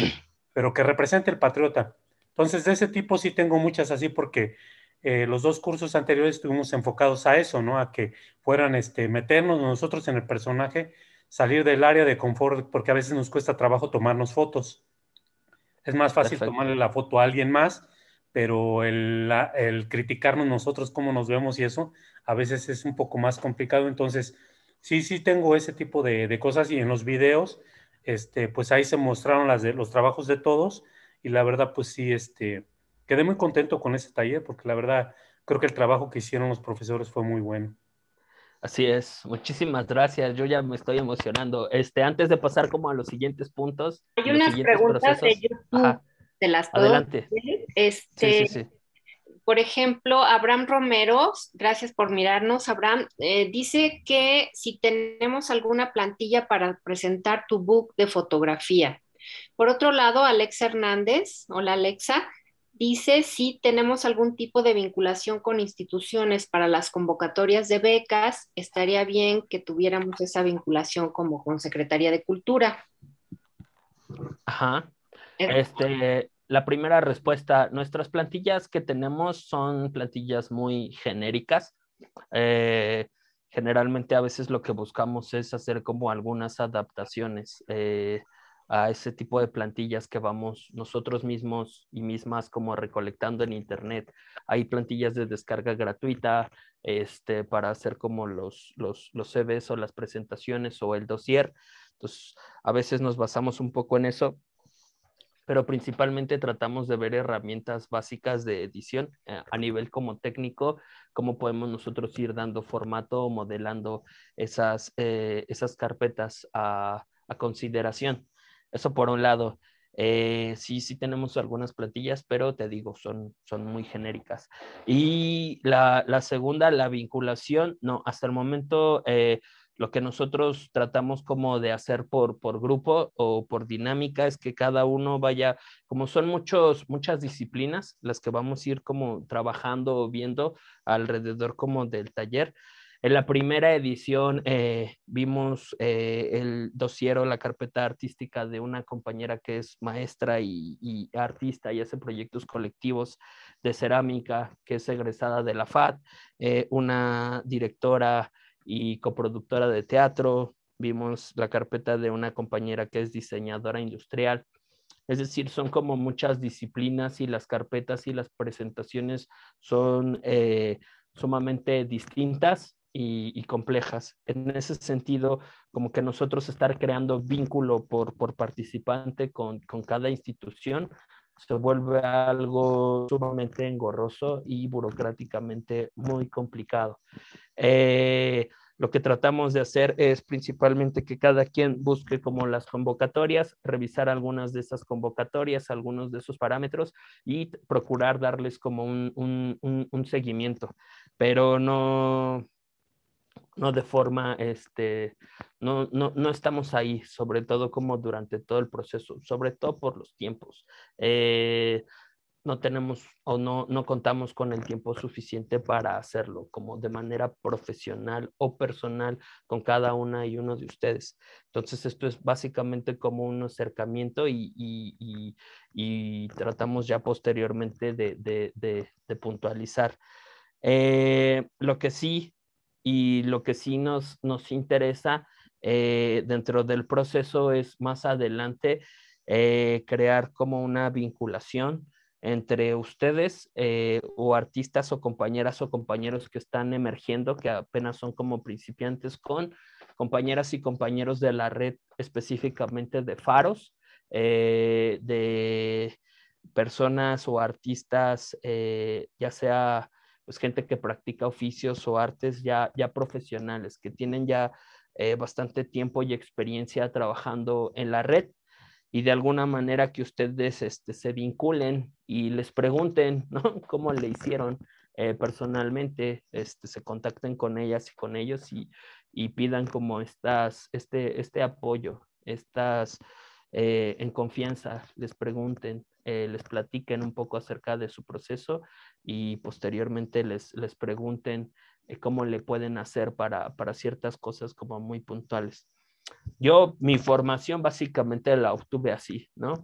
pero que represente el Patriota. Entonces, de ese tipo sí tengo muchas así porque... Eh, los dos cursos anteriores estuvimos enfocados a eso, ¿no? A que fueran este, meternos nosotros en el personaje, salir del área de confort, porque a veces nos cuesta trabajo tomarnos fotos. Es más fácil Perfecto. Tomarle la foto a alguien más, pero el, la, el criticarnos nosotros cómo nos vemos y eso, a veces es un poco más complicado. Entonces, sí, sí tengo ese tipo de, de cosas y en los videos, este, pues ahí se mostraron las de, los trabajos de todos y la verdad, pues sí, este... Quedé muy contento con ese taller porque la verdad creo que el trabajo que hicieron los profesores fue muy bueno. Así es, muchísimas gracias. Yo ya me estoy emocionando. Este, antes de pasar como a los siguientes puntos. Hay unas preguntas de YouTube. Te las puedo. Adelante. Este, sí, sí, sí. Por ejemplo, Abraham Romero, gracias por mirarnos, Abraham, eh, dice que si tenemos alguna plantilla para presentar tu book de fotografía. Por otro lado, Alexa Hernández, hola Alexa, dice si tenemos algún tipo de vinculación con instituciones para las convocatorias de becas, estaría bien que tuviéramos esa vinculación como con Secretaría de Cultura. Ajá. Este, la primera respuesta, nuestras plantillas que tenemos son plantillas muy genéricas. Eh, generalmente a veces lo que buscamos es hacer como algunas adaptaciones eh, a ese tipo de plantillas que vamos nosotros mismos y mismas como recolectando en internet. Hay plantillas de descarga gratuita este, para hacer como los, los, los C Vs o las presentaciones o el dossier. Entonces, a veces nos basamos un poco en eso, pero principalmente tratamos de ver herramientas básicas de edición eh, a nivel como técnico, cómo podemos nosotros ir dando formato o modelando esas, eh, esas carpetas a, a consideración. Eso por un lado. Eh, sí, sí tenemos algunas plantillas, pero te digo, son, son muy genéricas. Y la, la segunda, la vinculación, no, hasta el momento eh, lo que nosotros tratamos como de hacer por, por grupo o por dinámica es que cada uno vaya, como son muchos, muchas disciplinas las que vamos a ir como trabajando o viendo alrededor como del taller. En la primera edición eh, vimos eh, el dossier o la carpeta artística de una compañera que es maestra y, y artista y hace proyectos colectivos de cerámica, que es egresada de la F A D, eh, una directora y coproductora de teatro. Vimos la carpeta de una compañera que es diseñadora industrial. Es decir, son como muchas disciplinas y las carpetas y las presentaciones son eh, sumamente distintas. Y, y complejas. En ese sentido, como que nosotros estar creando vínculo por, por participante con, con cada institución se vuelve algo sumamente engorroso y burocráticamente muy complicado. Eh, lo que tratamos de hacer es principalmente que cada quien busque como las convocatorias, revisar algunas de esas convocatorias, algunos de esos parámetros y procurar darles como un, un, un, un seguimiento. Pero no... no de forma, este, no, no, no estamos ahí, sobre todo como durante todo el proceso, sobre todo por los tiempos. Eh, no tenemos o no, no contamos con el tiempo suficiente para hacerlo como de manera profesional o personal con cada una y uno de ustedes. Entonces esto es básicamente como un acercamiento y, y, y, y tratamos ya posteriormente de, de, de, de puntualizar. Eh, lo que sí y lo que sí nos, nos interesa eh, dentro del proceso es más adelante eh, crear como una vinculación entre ustedes eh, o artistas o compañeras o compañeros que están emergiendo, que apenas son como principiantes, con compañeras y compañeros de la red, específicamente de faros, eh, de personas o artistas, eh, ya sea pues, gente que practica oficios o artes ya, ya profesionales, que tienen ya eh, bastante tiempo y experiencia trabajando en la red. Y de alguna manera que ustedes este, se vinculen y les pregunten, ¿no?, cómo le hicieron eh, personalmente, este, se contacten con ellas y con ellos y, y pidan como estas, este, este apoyo, estas eh, en confianza, les pregunten, eh, les platiquen un poco acerca de su proceso y posteriormente les, les pregunten eh, cómo le pueden hacer para, para ciertas cosas como muy puntuales. Yo, mi formación básicamente la obtuve así, ¿no?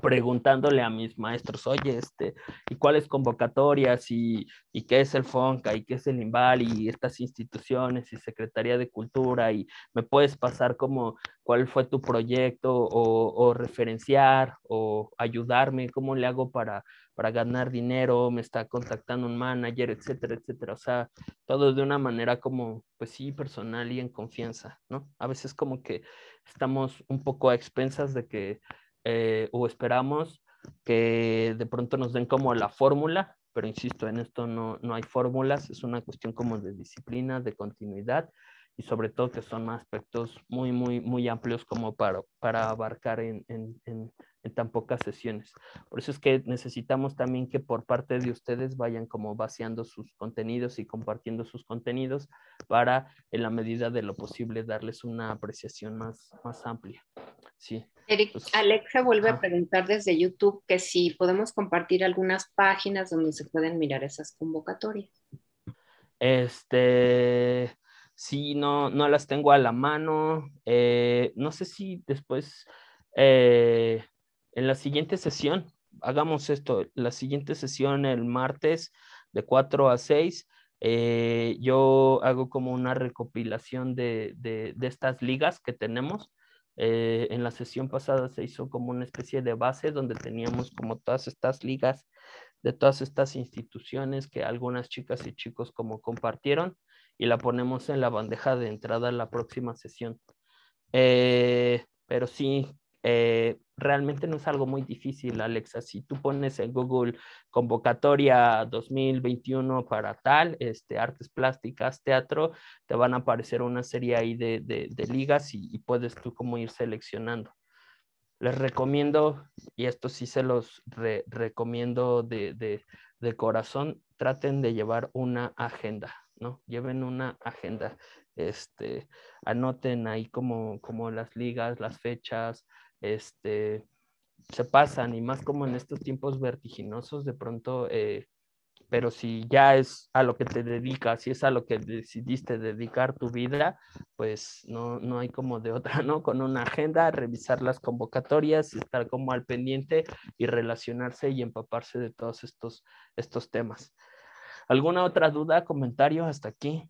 Preguntándole a mis maestros, oye, este, ¿y cuáles convocatorias? ¿Y, y qué es el FONCA? ¿Y qué es el INBAL? ¿Y estas instituciones? ¿Y Secretaría de Cultura? ¿Y me puedes pasar como cuál fue tu proyecto? ¿O, o referenciar? ¿O ayudarme? ¿Cómo le hago para, para ganar dinero? ¿Me está contactando un manager? Etcétera, etcétera. O sea, todo de una manera como, pues sí, personal y en confianza, ¿no? A veces como que estamos un poco a expensas de que Eh, o esperamos que de pronto nos den como la fórmula, pero insisto, en esto no, no hay fórmulas, es una cuestión como de disciplina, de continuidad y sobre todo que son aspectos muy, muy, muy amplios como para, para abarcar en, en, en, en tan pocas sesiones. Por eso es que necesitamos también que por parte de ustedes vayan como vaciando sus contenidos y compartiendo sus contenidos para, en la medida de lo posible, darles una apreciación más, más amplia. Sí. Eric, pues, Alexa vuelve ah. a preguntar desde YouTube que si podemos compartir algunas páginas donde se pueden mirar esas convocatorias. Este, sí, no, no las tengo a la mano. Eh, no sé si después, eh, en la siguiente sesión, hagamos esto, la siguiente sesión el martes de cuatro a seis, eh, yo hago como una recopilación de, de, de estas ligas que tenemos. Eh, en la sesión pasada se hizo como una especie de base donde teníamos como todas estas ligas de todas estas instituciones que algunas chicas y chicos como compartieron y la ponemos en la bandeja de entrada en la próxima sesión. Eh, pero sí, eh, realmente no es algo muy difícil, Alexa. Si tú pones en Google convocatoria dos mil veintiuno para tal, este, artes plásticas, teatro, te van a aparecer una serie ahí de, de, de ligas y, y puedes tú como ir seleccionando. Les recomiendo, y esto sí se los re, recomiendo de, de, de corazón, traten de llevar una agenda, ¿no? Lleven una agenda. Este, anoten ahí como, como las ligas, las fechas, este, se pasan y más como en estos tiempos vertiginosos de pronto, eh, pero si ya es a lo que te dedicas, si es a lo que decidiste dedicar tu vida, pues no, no hay como de otra, ¿no? Con una agenda, revisar las convocatorias, estar como al pendiente y relacionarse y empaparse de todos estos, estos temas. ¿Alguna otra duda, comentario hasta aquí?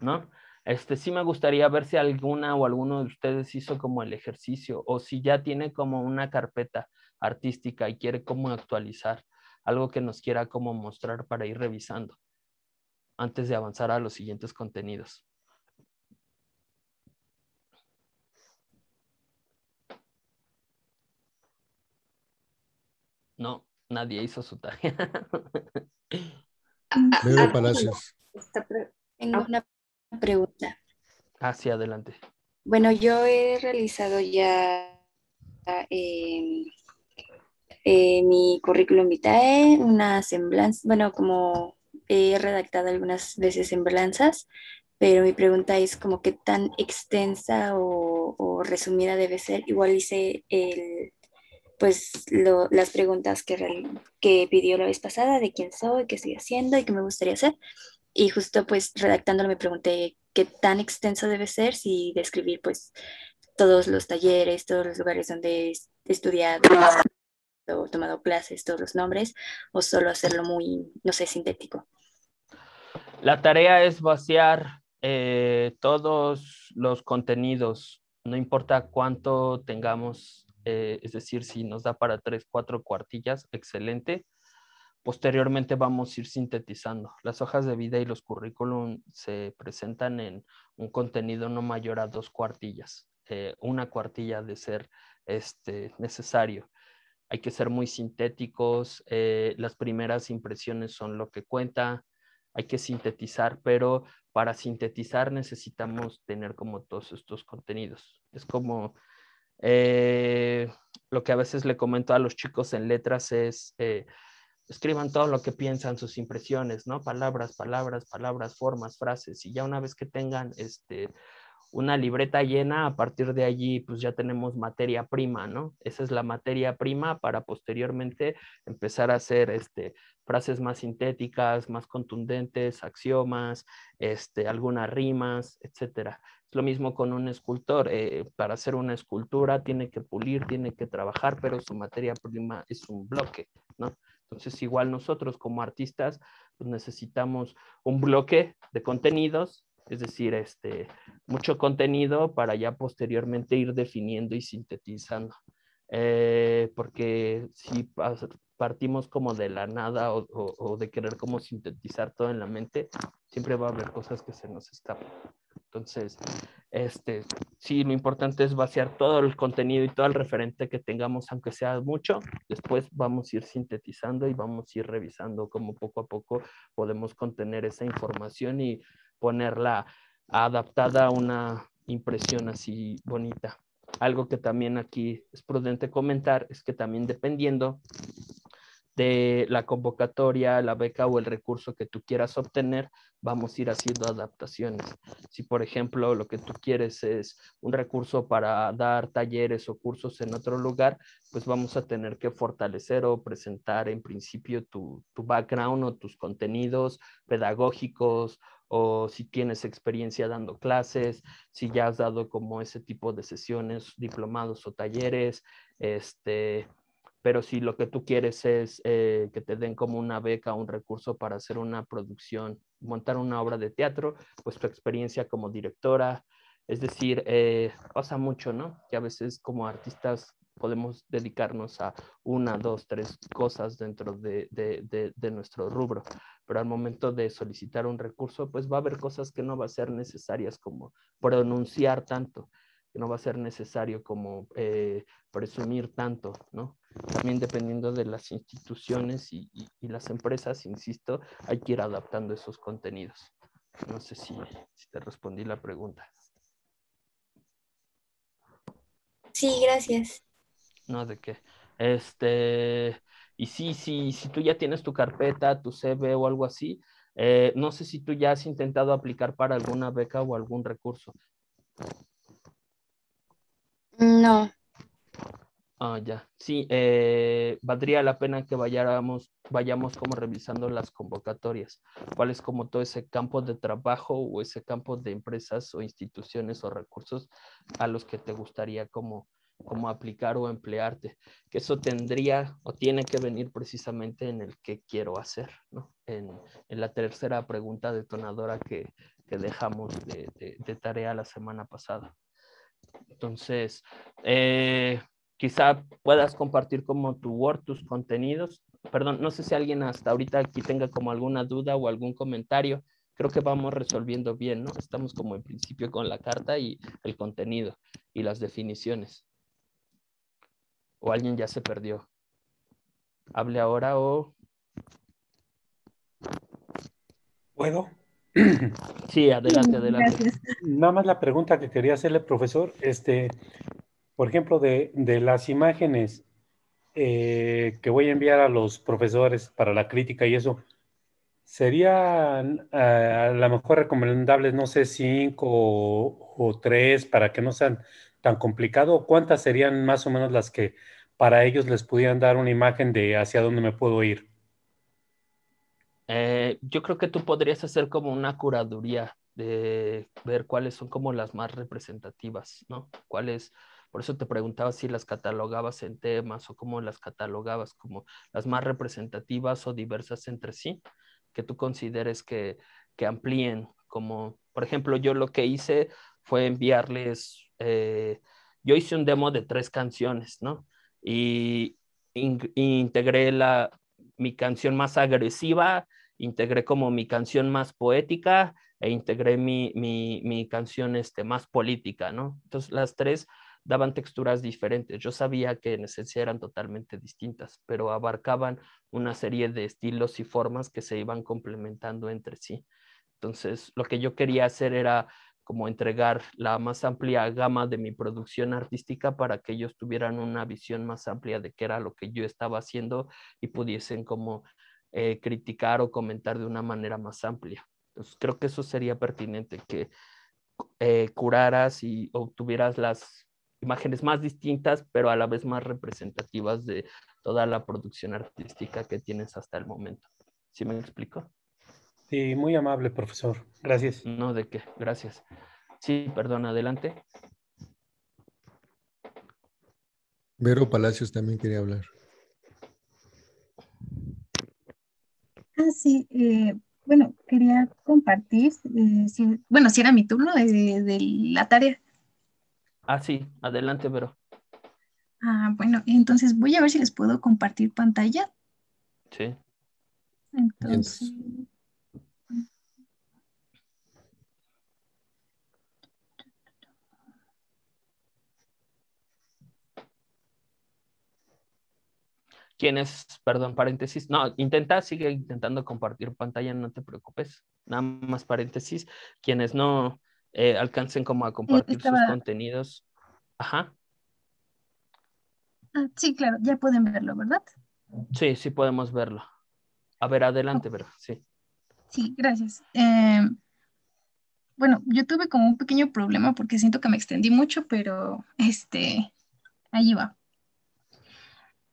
¿No? Este, sí me gustaría ver si alguna o alguno de ustedes hizo como el ejercicio o si ya tiene como una carpeta artística y quiere como actualizar algo que nos quiera como mostrar para ir revisando antes de avanzar a los siguientes contenidos. No, nadie hizo su tarea. Vero Palacios. Tengo una pregunta. Hacia adelante. Bueno, yo he realizado ya eh, eh, mi currículum vitae, una semblanza, bueno, como he redactado algunas veces semblanzas, pero mi pregunta es como qué tan extensa o, o resumida debe ser. Igual hice el, pues lo, las preguntas que, que pidió la vez pasada de quién soy, qué estoy haciendo y qué me gustaría hacer. Y justo pues redactándolo me pregunté qué tan extenso debe ser, si describir pues todos los talleres, todos los lugares donde he estudiado o tomado clases, todos los nombres, o solo hacerlo muy, no sé, sintético. La tarea es vaciar eh, todos los contenidos, no importa cuánto tengamos, eh, es decir, si nos da para tres, cuatro cuartillas, excelente. Posteriormente vamos a ir sintetizando. Las hojas de vida y los currículum se presentan en un contenido no mayor a dos cuartillas. Eh, una cuartilla de ser este, necesario. Hay que ser muy sintéticos. Eh, las primeras impresiones son lo que cuenta. Hay que sintetizar, pero para sintetizar necesitamos tener como todos estos contenidos. Es como eh, lo que a veces le comento a los chicos en letras es... Eh, escriban todo lo que piensan, sus impresiones, ¿no? Palabras, palabras, palabras, formas, frases. Y ya una vez que tengan este, una libreta llena, a partir de allí, pues ya tenemos materia prima, ¿no? Esa es la materia prima para posteriormente empezar a hacer este, frases más sintéticas, más contundentes, axiomas, este, algunas rimas, etcétera. Es lo mismo con un escultor. Eh, para hacer una escultura tiene que pulir, tiene que trabajar, pero su materia prima es un bloque, ¿no? Entonces, igual nosotros como artistas pues necesitamos un bloque de contenidos, es decir, este, mucho contenido para ya posteriormente ir definiendo y sintetizando. Eh, porque si partimos como de la nada o, o, o de querer como sintetizar todo en la mente, siempre va a haber cosas que se nos escapan. Entonces, este, sí, lo importante es vaciar todo el contenido y todo el referente que tengamos, aunque sea mucho. Después vamos a ir sintetizando y vamos a ir revisando cómo poco a poco podemos contener esa información y ponerla adaptada a una impresión así bonita. Algo que también aquí es prudente comentar es que también dependiendo de la convocatoria, la beca o el recurso que tú quieras obtener, vamos a ir haciendo adaptaciones. Si, por ejemplo, lo que tú quieres es un recurso para dar talleres o cursos en otro lugar, pues vamos a tener que fortalecer o presentar en principio tu, tu background o tus contenidos pedagógicos, o si tienes experiencia dando clases, si ya has dado como ese tipo de sesiones, diplomados o talleres, este... Pero si lo que tú quieres es eh, que te den como una beca, un recurso para hacer una producción, montar una obra de teatro, pues tu experiencia como directora, es decir, eh, pasa mucho, ¿no? Que a veces como artistas podemos dedicarnos a una, dos, tres cosas dentro de, de, de, de nuestro rubro. Pero al momento de solicitar un recurso, pues va a haber cosas que no va a ser necesarias como pronunciar tanto, que no va a ser necesario como eh, presumir tanto, ¿no? También dependiendo de las instituciones y, y, y las empresas, insisto, hay que ir adaptando esos contenidos. No sé si, si te respondí la pregunta. Sí, gracias. No, ¿de qué? Este, y sí, sí, si tú ya tienes tu carpeta, tu C V o algo así, eh, no sé si tú ya has intentado aplicar para alguna beca o algún recurso. No. Ah, ya. Sí, eh, valdría la pena que vayamos, vayamos como revisando las convocatorias. ¿Cuál es como todo ese campo de trabajo o ese campo de empresas o instituciones o recursos a los que te gustaría como, como aplicar o emplearte? Que eso tendría o tiene que venir precisamente en el que quiero hacer, ¿no? En, en la tercera pregunta detonadora que, que dejamos de, de, de tarea la semana pasada. Entonces, eh... quizá puedas compartir como tu Word, tus contenidos. Perdón, no sé si alguien hasta ahorita aquí tenga como alguna duda o algún comentario. Creo que vamos resolviendo bien, ¿no? Estamos como en principio con la carta y el contenido y las definiciones. ¿O alguien ya se perdió? ¿Hable ahora o...? ¿Puedo? Sí, adelante, adelante. Gracias. Nada más la pregunta que quería hacerle, profesor, este... Por ejemplo, de, de las imágenes eh, que voy a enviar a los profesores para la crítica y eso, Serían uh, a lo mejor recomendables, no sé, cinco o, o tres para que no sean tan complicado. ¿Cuántas serían más o menos las que para ellos les pudieran dar una imagen de hacia dónde me puedo ir? Eh, yo creo que tú podrías hacer como una curaduría de ver cuáles son como las más representativas, ¿no? Cuáles... Por eso te preguntaba si las catalogabas en temas o cómo las catalogabas, como las más representativas o diversas entre sí, que tú consideres que, que amplíen. Como, por ejemplo, yo lo que hice fue enviarles, eh, yo hice un demo de tres canciones, ¿no? Y in, integré la, mi canción más agresiva, integré como mi canción más poética e integré mi, mi, mi canción este, más política, ¿no? Entonces las tres daban texturas diferentes. Yo sabía que en esencia eran totalmente distintas, pero abarcaban una serie de estilos y formas que se iban complementando entre sí. Entonces, lo que yo quería hacer era como entregar la más amplia gama de mi producción artística para que ellos tuvieran una visión más amplia de qué era lo que yo estaba haciendo y pudiesen como eh, criticar o comentar de una manera más amplia. Entonces, creo que eso sería pertinente, que eh, curaras y obtuvieras las imágenes más distintas, pero a la vez más representativas de toda la producción artística que tienes hasta el momento. ¿Sí me explico? Sí, muy amable, profesor. Gracias. No, ¿de qué? Gracias. Sí, perdón, adelante. Vero Palacios también quería hablar. Ah, sí. Eh, bueno, quería compartir, eh, si, bueno, si era mi turno de, de la tarea. Ah, sí, adelante, Vero. Ah, bueno, entonces voy a ver si les puedo compartir pantalla. Sí. Entonces. Bien. ¿Quién es? Perdón, paréntesis. No, intenta, sigue intentando compartir pantalla, no te preocupes. Nada más paréntesis. Quienes no... Eh, alcancen como a compartir eh, estaba... sus contenidos. Ajá. Ah, sí, claro, ya pueden verlo, ¿verdad? Sí, sí podemos verlo. A ver, adelante, okay. Pero sí. Sí, gracias. Eh, bueno, yo tuve como un pequeño problema porque siento que me extendí mucho, pero este, ahí va.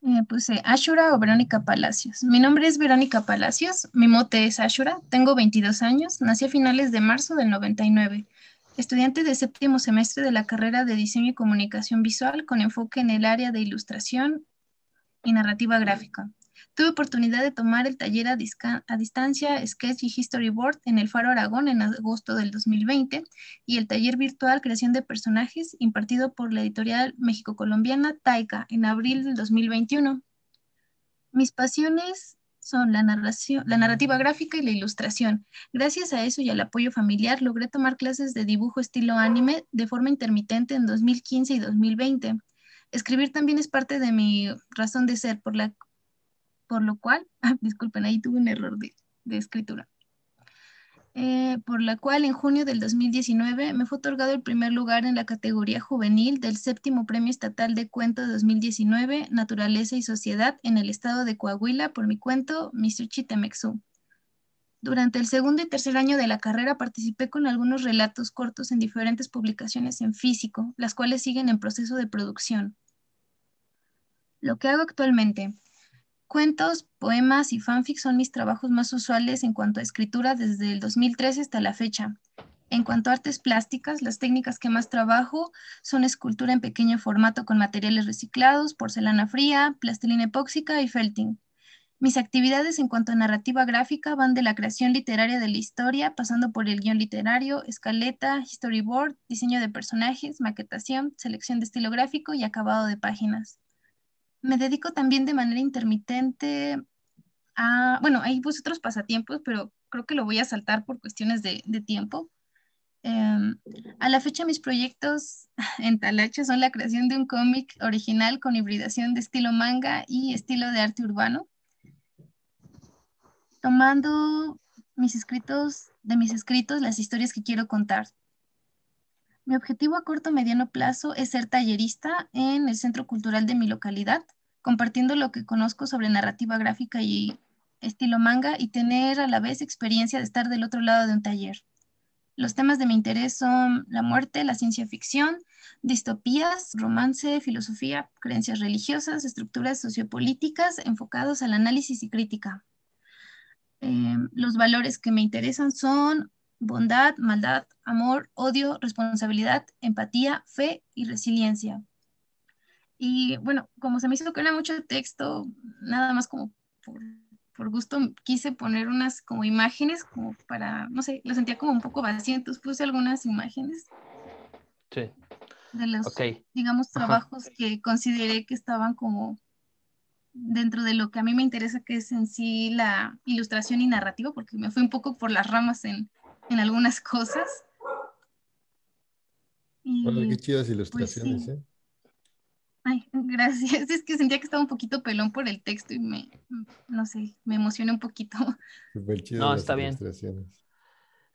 Eh, puse Ashura o Verónica Palacios. Mi nombre es Verónica Palacios, mi mote es Ashura, tengo veintidós años, nací a finales de marzo del noventa y nueve, estudiante de séptimo semestre de la carrera de Diseño y Comunicación Visual con enfoque en el área de ilustración y narrativa gráfica. Tuve oportunidad de tomar el taller a, a distancia, Sketch y Storyboard en el Faro Aragón en agosto del dos mil veinte y el taller virtual Creación de Personajes impartido por la editorial México-Colombiana Taika en abril del dos mil veintiuno. Mis pasiones son la, narración, la narrativa gráfica y la ilustración. Gracias a eso y al apoyo familiar logré tomar clases de dibujo estilo anime de forma intermitente en dos mil quince y dos mil veinte. Escribir también es parte de mi razón de ser, por la por lo cual, ah, disculpen, ahí tuve un error de, de escritura, eh, por la cual en junio del dos mil diecinueve me fue otorgado el primer lugar en la categoría juvenil del séptimo Premio Estatal de Cuento dos mil diecinueve, Naturaleza y Sociedad en el estado de Coahuila por mi cuento míster Chitemexú. Durante el segundo y tercer año de la carrera participé con algunos relatos cortos en diferentes publicaciones en físico, las cuales siguen en proceso de producción. Lo que hago actualmente... Cuentos, poemas y fanfics son mis trabajos más usuales en cuanto a escritura desde el dos mil trece hasta la fecha. En cuanto a artes plásticas, las técnicas que más trabajo son escultura en pequeño formato con materiales reciclados, porcelana fría, plastilina epóxica y felting. Mis actividades en cuanto a narrativa gráfica van de la creación literaria de la historia, pasando por el guión literario, escaleta, storyboard, diseño de personajes, maquetación, selección de estilo gráfico y acabado de páginas. Me dedico también de manera intermitente a, bueno, ahí puse otros pasatiempos, pero creo que lo voy a saltar por cuestiones de, de tiempo. Eh, a la fecha mis proyectos en Talacha son la creación de un cómic original con hibridación de estilo manga y estilo de arte urbano. Tomando mis escritos, de mis escritos las historias que quiero contar. Mi objetivo a corto o mediano plazo es ser tallerista en el centro cultural de mi localidad, compartiendo lo que conozco sobre narrativa gráfica y estilo manga y tener a la vez experiencia de estar del otro lado de un taller. Los temas de mi interés son la muerte, la ciencia ficción, distopías, romance, filosofía, creencias religiosas, estructuras sociopolíticas enfocados al análisis y crítica. Eh, los valores que me interesan son bondad, maldad, amor, odio, responsabilidad, empatía, fe y resiliencia. Y bueno, como se me hizo que era mucho texto, nada más como por... por gusto quise poner unas como imágenes como para, no sé, lo sentía como un poco vacío, entonces puse algunas imágenes sí. de los, okay. digamos, trabajos Ajá. que consideré que estaban como dentro de lo que a mí me interesa, que es en sí la ilustración y narrativa, porque me fui un poco por las ramas en, en algunas cosas. Y, bueno, qué chidas ilustraciones, pues, sí. ¿eh? Ay, gracias. Es que sentía que estaba un poquito pelón por el texto y me, no sé, me emocioné un poquito. Súper chido. No, está bien.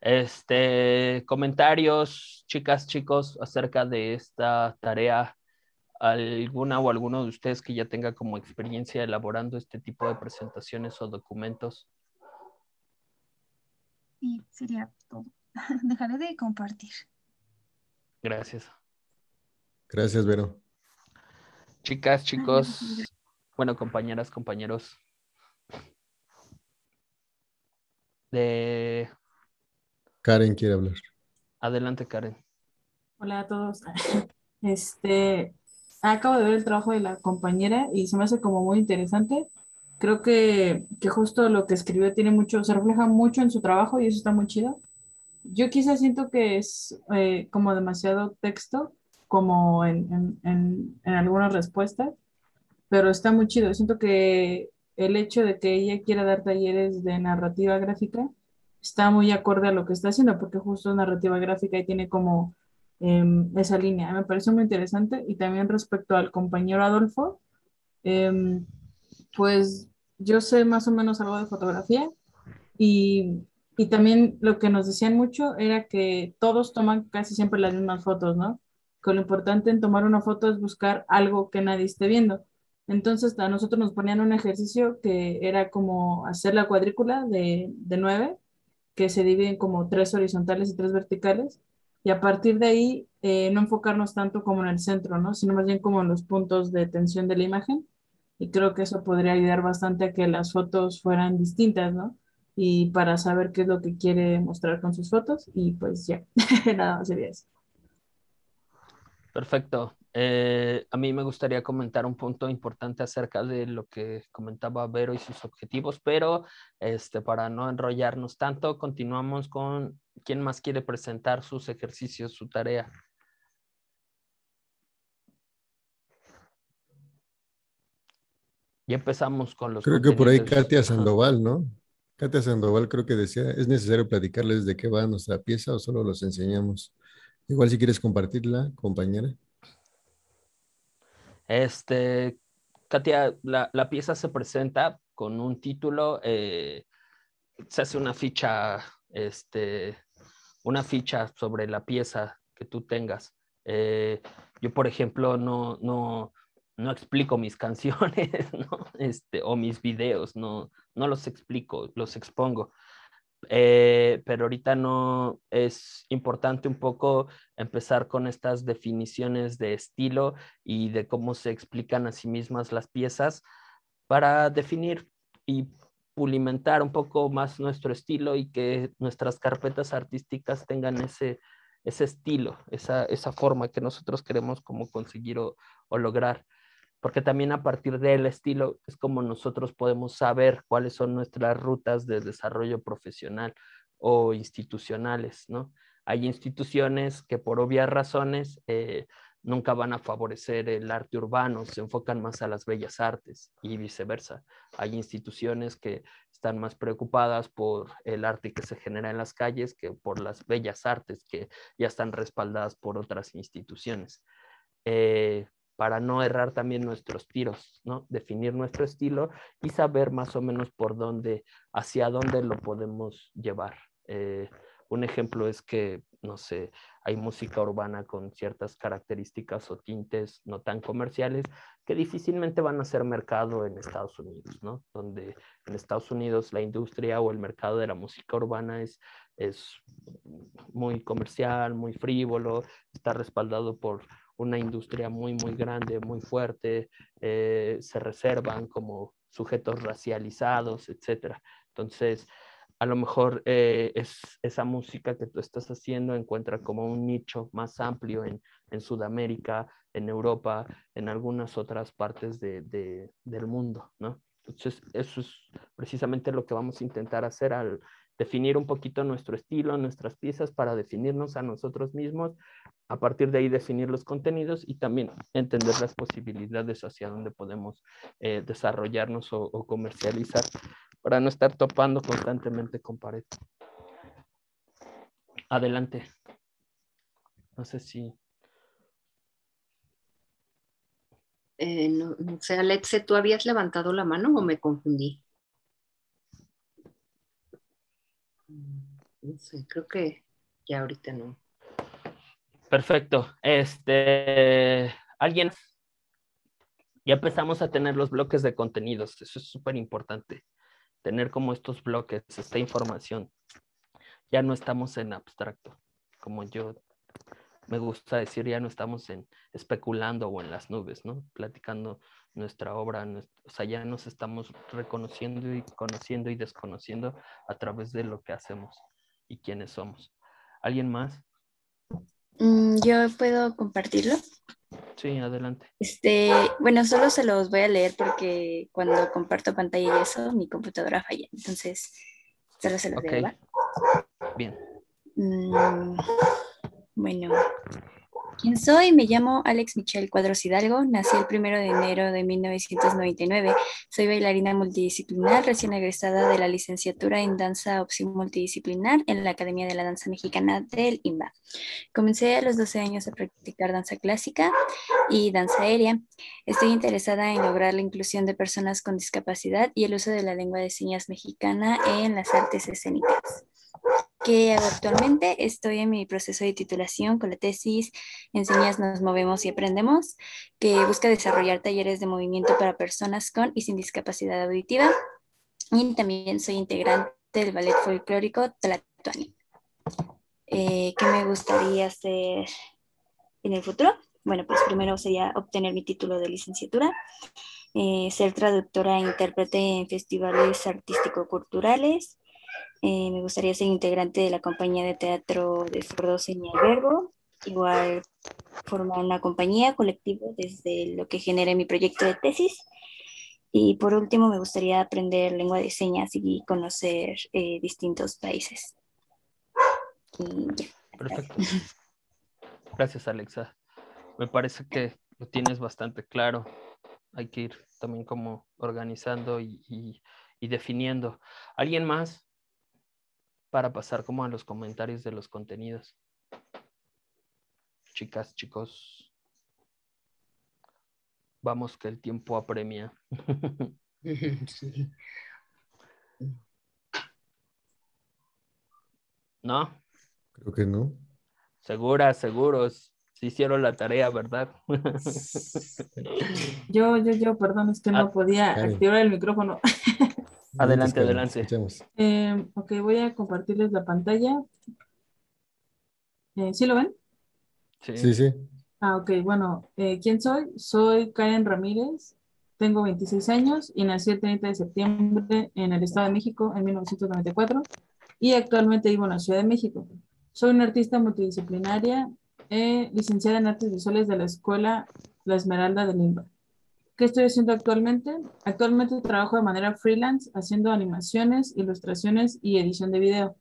Este, comentarios, chicas, chicos, acerca de esta tarea. ¿Alguna o alguno de ustedes que ya tenga como experiencia elaborando este tipo de presentaciones o documentos? Sí, sería todo. Dejaré de compartir. Gracias. Gracias, Vero. Chicas, chicos, bueno, compañeras, compañeros, de... Karen quiere hablar. Adelante, Karen. Hola a todos. Este, acabo de ver el trabajo de la compañera y se me hace como muy interesante. Creo que, que justo lo que escribió tiene mucho, se refleja mucho en su trabajo y eso está muy chido. Yo quizás siento que es eh, como demasiado texto, como en, en, en, en algunas respuestas, pero está muy chido. Siento que el hecho de que ella quiera dar talleres de narrativa gráfica está muy acorde a lo que está haciendo, porque justo es narrativa gráfica y tiene como eh, esa línea. Me parece muy interesante. Y también respecto al compañero Adolfo, eh, pues yo sé más o menos algo de fotografía y... y también lo que nos decían mucho era que todos toman casi siempre las mismas fotos, ¿no? Que lo importante en tomar una foto es buscar algo que nadie esté viendo. Entonces a nosotros nos ponían un ejercicio que era como hacer la cuadrícula de, de nueve, que se dividen como tres horizontales y tres verticales, y a partir de ahí eh, no enfocarnos tanto como en el centro, ¿no? Sino más bien como en los puntos de tensión de la imagen, y creo que eso podría ayudar bastante a que las fotos fueran distintas, ¿no? Y para saber qué es lo que quiere mostrar con sus fotos, y pues ya, nada más sería eso. Perfecto. Eh, a mí me gustaría comentar un punto importante acerca de lo que comentaba Vero y sus objetivos, pero este, para no enrollarnos tanto, continuamos con quién más quiere presentar sus ejercicios, su tarea. Y empezamos con los... Creo que por ahí Katia Sandoval, ¿no? Katia Sandoval creo que decía, ¿es necesario platicarles de qué va nuestra pieza o solo los enseñamos? Igual si quieres compartirla, compañera. Este, Katia, la, la pieza se presenta con un título, eh, se hace una ficha, este, una ficha sobre la pieza que tú tengas. Eh, yo, por ejemplo, no, no, no explico mis canciones, ¿no? Este, o mis videos, no, no los explico, los expongo. Eh, pero ahorita no es importante un poco empezar con estas definiciones de estilo y de cómo se explican a sí mismas las piezas para definir y pulimentar un poco más nuestro estilo y que nuestras carpetas artísticas tengan ese, ese estilo, esa, esa forma que nosotros queremos como conseguir o, o lograr. Porque también a partir del estilo es como nosotros podemos saber cuáles son nuestras rutas de desarrollo profesional o institucionales, ¿no? Hay instituciones que por obvias razones eh, nunca van a favorecer el arte urbano, se enfocan más a las bellas artes y viceversa. Hay instituciones que están más preocupadas por el arte que se genera en las calles que por las bellas artes que ya están respaldadas por otras instituciones. Eh, para no errar también nuestros tiros, ¿no? Definir nuestro estilo y saber más o menos por dónde, hacia dónde lo podemos llevar. Eh, Un ejemplo es que, no sé, hay música urbana con ciertas características o tintes no tan comerciales que difícilmente van a ser mercado en Estados Unidos, ¿no? Donde en Estados Unidos la industria o el mercado de la música urbana es, es muy comercial, muy frívolo, está respaldado por una industria muy, muy grande, muy fuerte, eh, se reservan como sujetos racializados, etcétera. Entonces, a lo mejor eh, es, esa música que tú estás haciendo encuentra como un nicho más amplio en, en Sudamérica, en Europa, en algunas otras partes de, de, del mundo, ¿no? Entonces, eso es precisamente lo que vamos a intentar hacer al definir un poquito nuestro estilo, nuestras piezas, para definirnos a nosotros mismos, a partir de ahí definir los contenidos y también entender las posibilidades hacia dónde podemos eh, desarrollarnos o, o comercializar, para no estar topando constantemente con pared. Adelante. No sé si... Eh, no, no sé, Alexe, ¿tú habías levantado la mano o me confundí? No sé, creo que ya ahorita no. Perfecto. Este, ¿alguien? Ya empezamos a tener los bloques de contenidos. Eso es súper importante. Tener como estos bloques, esta información. Ya no estamos en abstracto, como yo me gusta decir, ya no estamos en especulando o en las nubes, ¿no? Platicando nuestra obra, nuestro, o sea, ya nos estamos reconociendo y conociendo y desconociendo a través de lo que hacemos y quiénes somos. ¿Alguien más? Yo puedo compartirlo. Sí, adelante. Este, bueno, solo se los voy a leer porque cuando comparto pantalla y eso, mi computadora falla. Entonces, solo se los okay. leo. Bien. Mm, bueno, ¿quién soy? Me llamo Alex Michel Cuadros Hidalgo. Nací el primero de enero de mil novecientos noventa y nueve. Soy bailarina multidisciplinar, recién egresada de la licenciatura en danza opción multidisciplinar en la Academia de la Danza Mexicana del I N B A. Comencé a los doce años a practicar danza clásica y danza aérea. Estoy interesada en lograr la inclusión de personas con discapacidad y el uso de la lengua de señas mexicana en las artes escénicas. ¿Qué hago actualmente? Estoy en mi proceso de titulación con la tesis Enseñas, nos movemos y aprendemos, que busca desarrollar talleres de movimiento para personas con y sin discapacidad auditiva. Y también soy integrante del ballet folclórico Tlatuani. Eh, ¿Qué me gustaría hacer en el futuro? Bueno, pues primero sería obtener mi título de licenciatura. Eh, ser traductora e intérprete en festivales artístico-culturales. Eh, me gustaría ser integrante de la compañía de teatro de sordos en mi albergo. Igual formar una compañía, colectivo, desde lo que genera mi proyecto de tesis. Y por último, me gustaría aprender lengua de señas y conocer eh, distintos países. Y ya. Perfecto. Gracias, Alexa. Me parece que lo tienes bastante claro. Hay que ir también como organizando y, y, y definiendo. ¿Alguien más? Para pasar como a los comentarios de los contenidos. Chicas, chicos. Vamos que el tiempo apremia. Sí. ¿No? Creo que no. Seguras, seguros. Se hicieron la tarea, ¿verdad? Yo, yo, yo, perdón, es que no podía Ay. activar el micrófono. Adelante, adelante. Eh, ok, voy a compartirles la pantalla. Eh, ¿Sí lo ven? Sí, sí. sí. Ah, ok, bueno, eh, ¿quién soy? Soy Karen Ramírez, tengo veintiséis años y nací el treinta de septiembre en el Estado de México en mil novecientos noventa y cuatro y actualmente vivo en la Ciudad de México. Soy una artista multidisciplinaria, eh, licenciada en Artes Visuales de la Escuela La Esmeralda del I N B A. ¿Qué estoy haciendo actualmente? Actualmente trabajo de manera freelance, haciendo animaciones, ilustraciones y edición de video.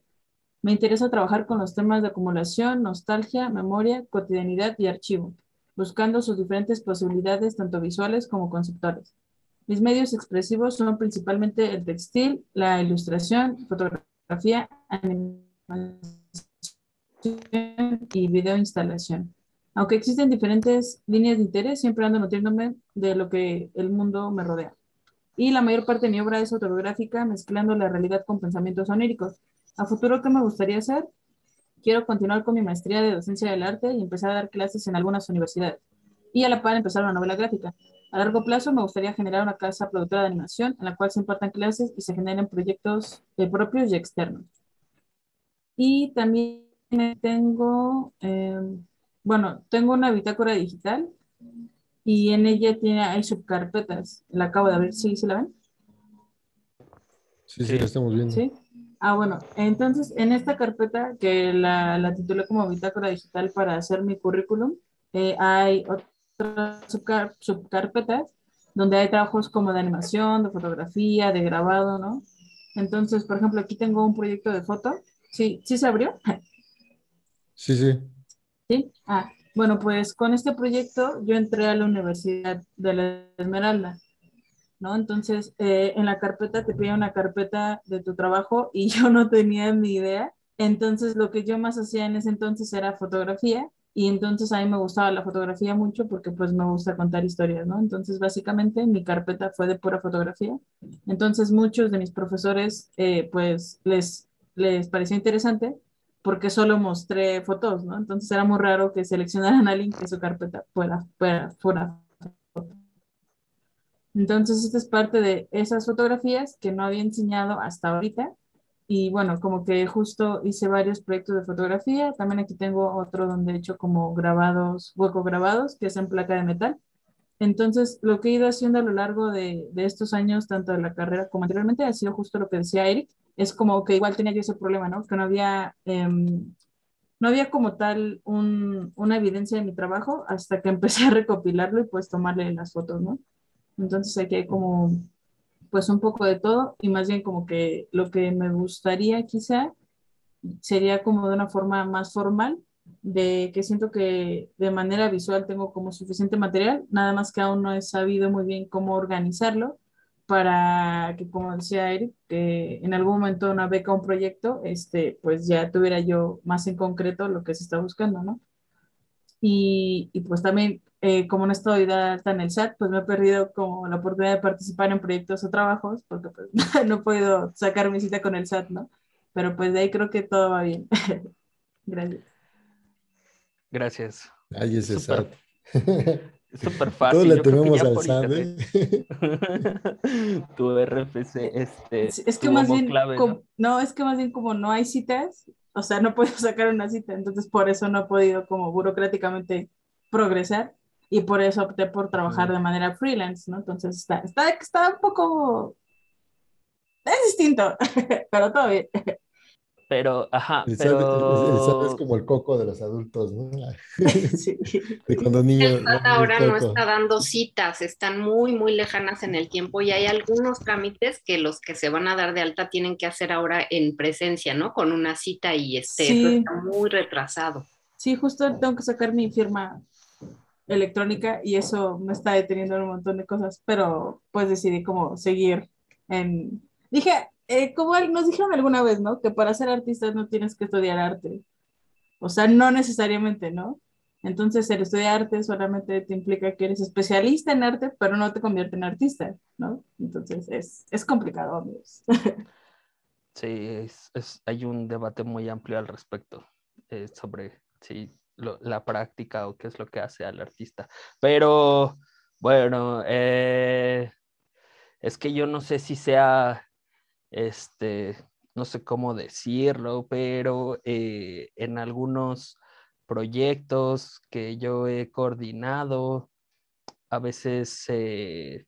Me interesa trabajar con los temas de acumulación, nostalgia, memoria, cotidianidad y archivo, buscando sus diferentes posibilidades, tanto visuales como conceptuales. Mis medios expresivos son principalmente el textil, la ilustración, fotografía, animación y video instalación. Aunque existen diferentes líneas de interés, siempre ando nutriéndome de lo que el mundo me rodea. Y la mayor parte de mi obra es autobiográfica, mezclando la realidad con pensamientos oníricos. ¿A futuro qué me gustaría hacer? quiero continuar con mi maestría de docencia del arte y empezar a dar clases en algunas universidades. Y a la par empezar una novela gráfica. A largo plazo me gustaría generar una casa productora de animación en la cual se impartan clases y se generen proyectos eh, propios y externos. Y también tengo, eh, bueno, tengo una bitácora digital y en ella tiene, hay subcarpetas. La acabo de abrir, ¿sí, sí la ven? Sí, sí, la estamos viendo. ¿Sí? Ah, bueno, entonces en esta carpeta que la, la titulé como bitácora digital para hacer mi currículum, eh, hay otras subcar subcarpetas donde hay trabajos como de animación, de fotografía, de grabado, ¿no? Entonces, por ejemplo, aquí tengo un proyecto de foto. ¿Sí, sí se abrió? Sí, sí. ¿Sí? Ah, bueno, pues con este proyecto yo entré a la Universidad de La Esmeralda, ¿no? Entonces, eh, en la carpeta te pide una carpeta de tu trabajo y yo no tenía ni idea. Entonces, lo que yo más hacía en ese entonces era fotografía y entonces a mí me gustaba la fotografía mucho porque pues me gusta contar historias, ¿no? Entonces, básicamente, mi carpeta fue de pura fotografía. Entonces, muchos de mis profesores, eh, pues, les, les pareció interesante porque solo mostré fotos, ¿no? Entonces, era muy raro que seleccionaran a alguien que su carpeta fuera, fuera, fuera. Entonces, esta es parte de esas fotografías que no había enseñado hasta ahorita. Y bueno, como que justo hice varios proyectos de fotografía. También aquí tengo otro donde he hecho como grabados, hueco grabados, que es en placa de metal. Entonces, lo que he ido haciendo a lo largo de, de estos años, tanto de la carrera como anteriormente, ha sido justo lo que decía Eric. Es como que igual tenía yo ese problema, ¿no? Que no había, eh, no había como tal un, una evidencia de mi trabajo hasta que empecé a recopilarlo y pues tomarle las fotos, ¿no? Entonces aquí hay como, pues un poco de todo y más bien como que lo que me gustaría quizá sería como de una forma más formal de que siento que de manera visual tengo como suficiente material, nada más que aún no he sabido muy bien cómo organizarlo para que, como decía Eric, que en algún momento una beca o un proyecto, este, pues ya tuviera yo más en concreto lo que se está buscando, ¿no? Y, y pues también, eh, como no estoy de alta en el S A T, pues me he perdido como la oportunidad de participar en proyectos o trabajos, porque pues no he podido sacar mi cita con el S A T, ¿no? Pero pues de ahí creo que todo va bien. Gracias. Gracias. Ay, ese S A T. Súper fácil. Todos le tenemos al S A T, ¿eh? Tu R F C, este... Es, es que más bien, clave, como, ¿no? no, es que más bien como no hay citas... O sea, no puedo sacar una cita, entonces por eso no he podido como burocráticamente progresar y por eso opté por trabajar de manera freelance, ¿no? Entonces está, está, está un poco... Es distinto, pero todo bien. Pero, ajá, el pero... Es como el coco de los adultos, ¿no? Sí. De cuando niños... El S A T ahora no está dando citas, están muy, muy lejanas en el tiempo y hay algunos trámites que los que se van a dar de alta tienen que hacer ahora en presencia, ¿no? Con una cita y este, sí. Eso está muy retrasado. Sí, justo tengo que sacar mi firma electrónica y eso me está deteniendo en un montón de cosas, pero pues decidí como seguir en... Dije... Eh, como nos dijeron alguna vez, ¿no? Que para ser artista no tienes que estudiar arte. O sea, no necesariamente, ¿no? Entonces, el estudiar arte solamente te implica que eres especialista en arte, pero no te convierte en artista, ¿no? Entonces, es, es complicado, amigos. Sí, es, es, hay un debate muy amplio al respecto eh, sobre si lo, la práctica o qué es lo que hace al artista. Pero, bueno, eh, es que yo no sé si sea... Este, no sé cómo decirlo, pero eh, en algunos proyectos que yo he coordinado, a veces se eh,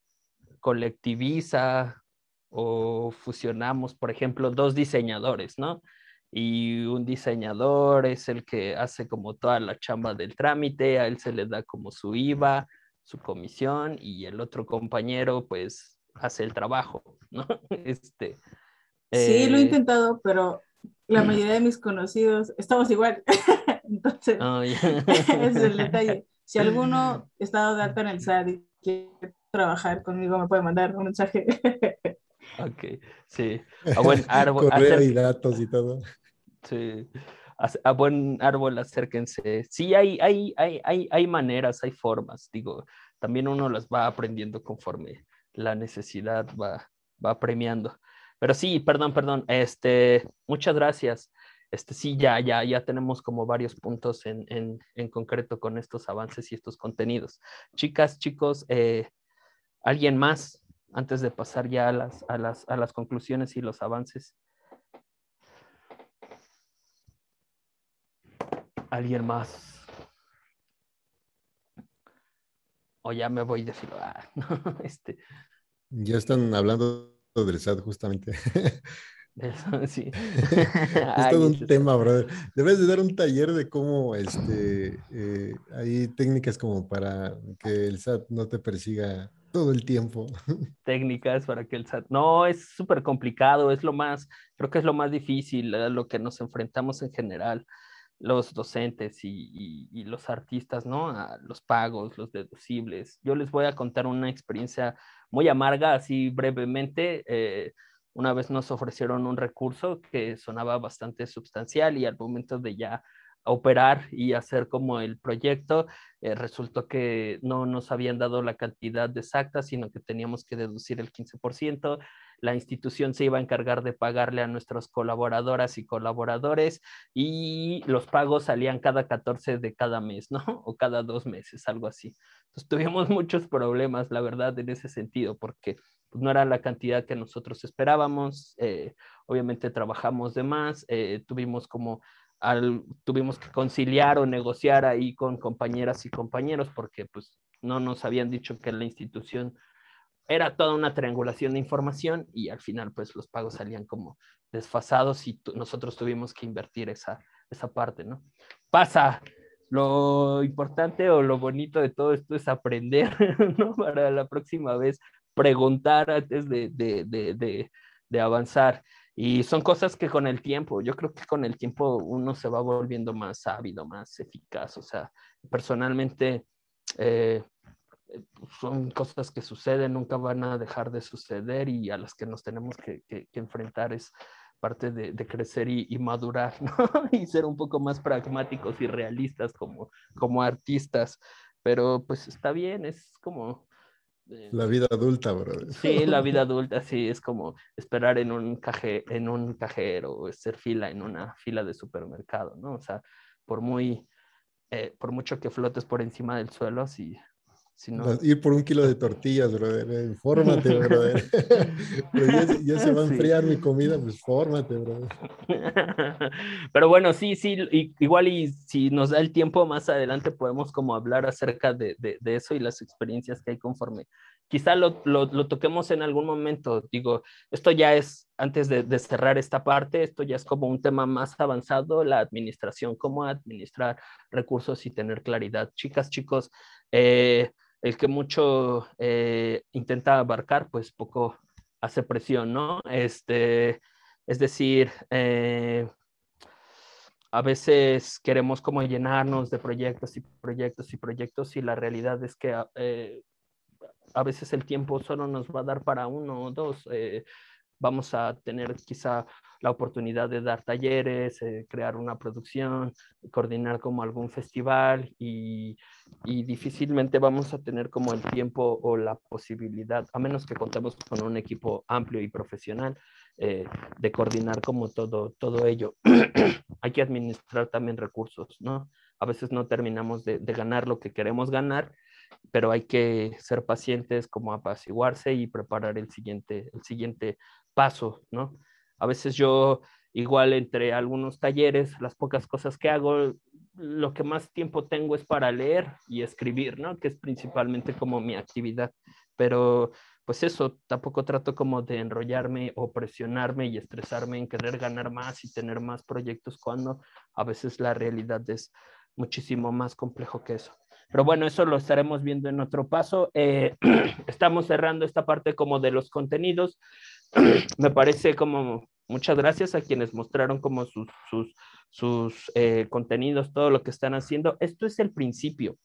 colectiviza o fusionamos, por ejemplo, dos diseñadores, ¿no? Y un diseñador es el que hace como toda la chamba del trámite, a él se le da como su I V A, su comisión, y el otro compañero, pues, hace el trabajo, ¿no? Este, sí, eh... lo he intentado, pero la mayoría de mis conocidos estamos igual. Entonces, oh, yeah. Ese es el detalle. Si alguno está de alta en el S A T y quiere trabajar conmigo, me puede mandar un mensaje. Ok, sí. A buen árbol. Correo y datos y todo. Sí. A, a buen árbol acérquense. Sí, hay, hay, hay, hay, hay maneras, hay formas. Digo, también uno las va aprendiendo conforme la necesidad va, va premiando. Pero sí, perdón, perdón. Este, muchas gracias. este, sí, ya, ya, ya tenemos como varios puntos en, en, en concreto con estos avances y estos contenidos. Chicas, chicos, eh, ¿alguien más? Antes de pasar ya a las, a las, a las conclusiones y los avances. ¿Alguien más? O ya me voy de filo. Ah, no, este. Ya están hablando del S A T justamente. Eso, sí. Es todo un tema, brother. Debes de dar un taller de cómo este, eh, hay técnicas como para que el S A T no te persiga todo el tiempo. Técnicas para que el S A T... No, es súper complicado, es lo más... Creo que es lo más difícil, a lo que nos enfrentamos en general, los docentes y, y, y los artistas, ¿no? A los pagos, los deducibles. Yo les voy a contar una experiencia muy amarga, así brevemente. Eh, una vez nos ofrecieron un recurso que sonaba bastante sustancial y al momento de ya... a operar y hacer como el proyecto, eh, resultó que no nos habían dado la cantidad exacta, sino que teníamos que deducir el quince por ciento. La institución se iba a encargar de pagarle a nuestras colaboradoras y colaboradores y los pagos salían cada catorce de cada mes, ¿no? O cada dos meses, algo así. Entonces tuvimos muchos problemas, la verdad, en ese sentido, porque no era la cantidad que nosotros esperábamos. Eh, obviamente trabajamos de más, eh, tuvimos como... Al, tuvimos que conciliar o negociar ahí con compañeras y compañeros porque pues no nos habían dicho que la institución era toda una triangulación de información y al final pues los pagos salían como desfasados y nosotros tuvimos que invertir esa, esa parte, ¿no? Pasa, lo importante o lo bonito de todo esto es aprender, ¿no? Para la próxima vez preguntar antes de, de, de, de, de avanzar. Y son cosas que con el tiempo, yo creo que con el tiempo uno se va volviendo más ávido, más eficaz. O sea, personalmente eh, son cosas que suceden, nunca van a dejar de suceder y a las que nos tenemos que, que, que enfrentar es parte de, de crecer y, y madurar, ¿no? Y ser un poco más pragmáticos y realistas como, como artistas. Pero pues está bien, es como... La vida adulta, bro. Sí, la vida adulta, sí, es como esperar en un, caje, en un cajero o hacer fila en una fila de supermercado, ¿no? O sea, por muy, eh, por mucho que flotes por encima del suelo, si, si no... Ir por un kilo de tortillas, brother, eh, fórmate, brother. Pero ya, ya se va a enfriar sí. Mi comida, pues fórmate, brother. Pero bueno, sí, sí, y, igual y si nos da el tiempo, más adelante podemos como hablar acerca de, de, de eso y las experiencias que hay conforme. Quizá lo, lo, lo toquemos en algún momento, digo, esto ya es, antes de, de cerrar esta parte, esto ya es como un tema más avanzado, la administración, cómo administrar recursos y tener claridad. Chicas, chicos, eh, el que mucho eh, intenta abarcar, pues poco hace presión, ¿no? Este, es decir, eh, a veces queremos como llenarnos de proyectos y proyectos y proyectos y la realidad es que eh, a veces el tiempo solo nos va a dar para uno o dos. Eh, vamos a tener quizá la oportunidad de dar talleres, eh, crear una producción, coordinar como algún festival y, y difícilmente vamos a tener como el tiempo o la posibilidad, a menos que contemos con un equipo amplio y profesional, eh, de coordinar como todo, todo ello. Hay que administrar también recursos, ¿no? A veces no terminamos de, de ganar lo que queremos ganar, pero hay que ser pacientes, como apaciguarse y preparar el siguiente, el siguiente paso, ¿no? A veces yo, igual entre algunos talleres, las pocas cosas que hago, lo que más tiempo tengo es para leer y escribir, ¿no? Que es principalmente como mi actividad, pero pues eso, tampoco trato como de enrollarme o presionarme y estresarme en querer ganar más y tener más proyectos cuando a veces la realidad es muchísimo más complejo que eso. Pero bueno, eso lo estaremos viendo en otro paso. Eh, estamos cerrando esta parte como de los contenidos. Me parece como muchas gracias a quienes mostraron como sus, sus, sus eh, contenidos, todo lo que están haciendo. Esto es el principio.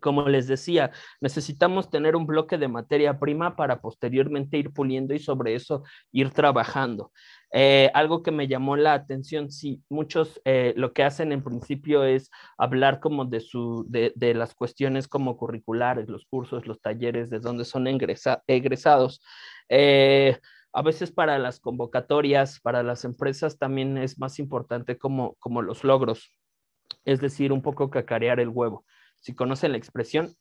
Como les decía, necesitamos tener un bloque de materia prima para posteriormente ir puliendo y sobre eso ir trabajando. Eh, algo que me llamó la atención, sí, muchos eh, lo que hacen en principio es hablar como de, su, de, de las cuestiones como curriculares, los cursos, los talleres, de dónde son egresa, egresados. Eh, a veces para las convocatorias, para las empresas también es más importante como, como los logros. Es decir, un poco cacarear el huevo. Si conocen la expresión,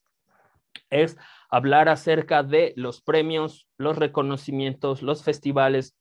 es hablar acerca de los premios, los reconocimientos, los festivales,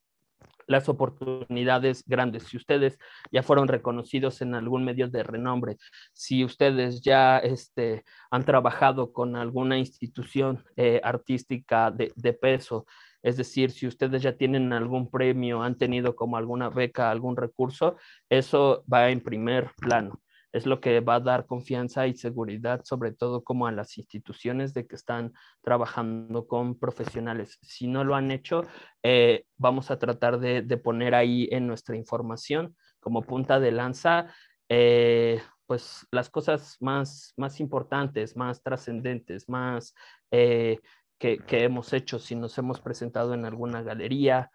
las oportunidades grandes. Si ustedes ya fueron reconocidos en algún medio de renombre, si ustedes ya este, han trabajado con alguna institución eh, artística de, de peso, es decir, si ustedes ya tienen algún premio, han tenido como alguna beca, algún recurso, eso va en primer plano. Es lo que va a dar confianza y seguridad, sobre todo como a las instituciones de que están trabajando con profesionales. Si no lo han hecho, eh, vamos a tratar de, de poner ahí en nuestra información como punta de lanza, eh, pues las cosas más, más importantes, más trascendentes, más eh, que, que hemos hecho, si nos hemos presentado en alguna galería,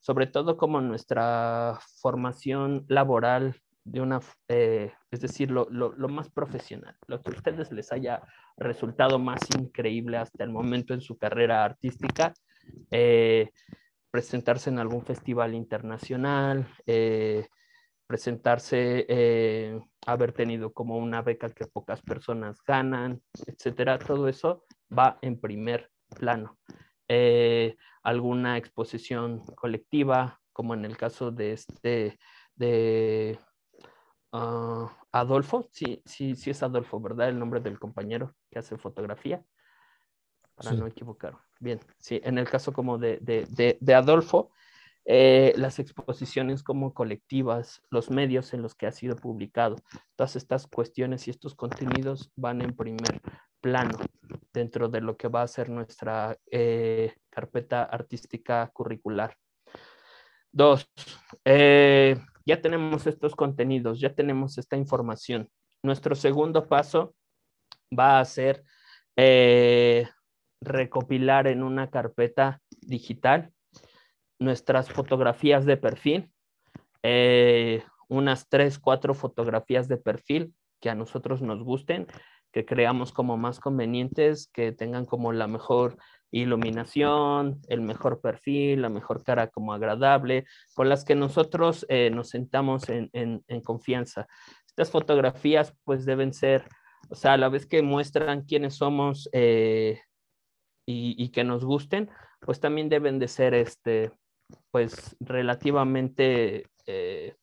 sobre todo como nuestra formación laboral, de una, eh, es decir, lo, lo, lo más profesional, lo que a ustedes les haya resultado más increíble hasta el momento en su carrera artística, eh, presentarse en algún festival internacional, eh, presentarse, eh, haber tenido como una beca que pocas personas ganan, etcétera, todo eso va en primer plano. Eh, alguna exposición colectiva, como en el caso de este, de... Uh, Adolfo, sí, sí, sí es Adolfo, ¿verdad? El nombre del compañero que hace fotografía, para sí. No equivocar. Bien, sí, en el caso como de, de, de, de Adolfo, eh, las exposiciones como colectivas, los medios en los que ha sido publicado, todas estas cuestiones y estos contenidos van en primer plano dentro de lo que va a ser nuestra eh, carpeta artística curricular. Dos, eh, ya tenemos estos contenidos, ya tenemos esta información. Nuestro segundo paso va a ser eh, recopilar en una carpeta digital nuestras fotografías de perfil, eh, unas tres, cuatro fotografías de perfil que a nosotros nos gusten, que creamos como más convenientes, que tengan como la mejor iluminación, el mejor perfil, la mejor cara como agradable, con las que nosotros eh, nos sentamos en, en, en confianza. Estas fotografías pues deben ser, o sea, a la vez que muestran quiénes somos eh, y, y que nos gusten, pues también deben de ser este, pues relativamente, eh,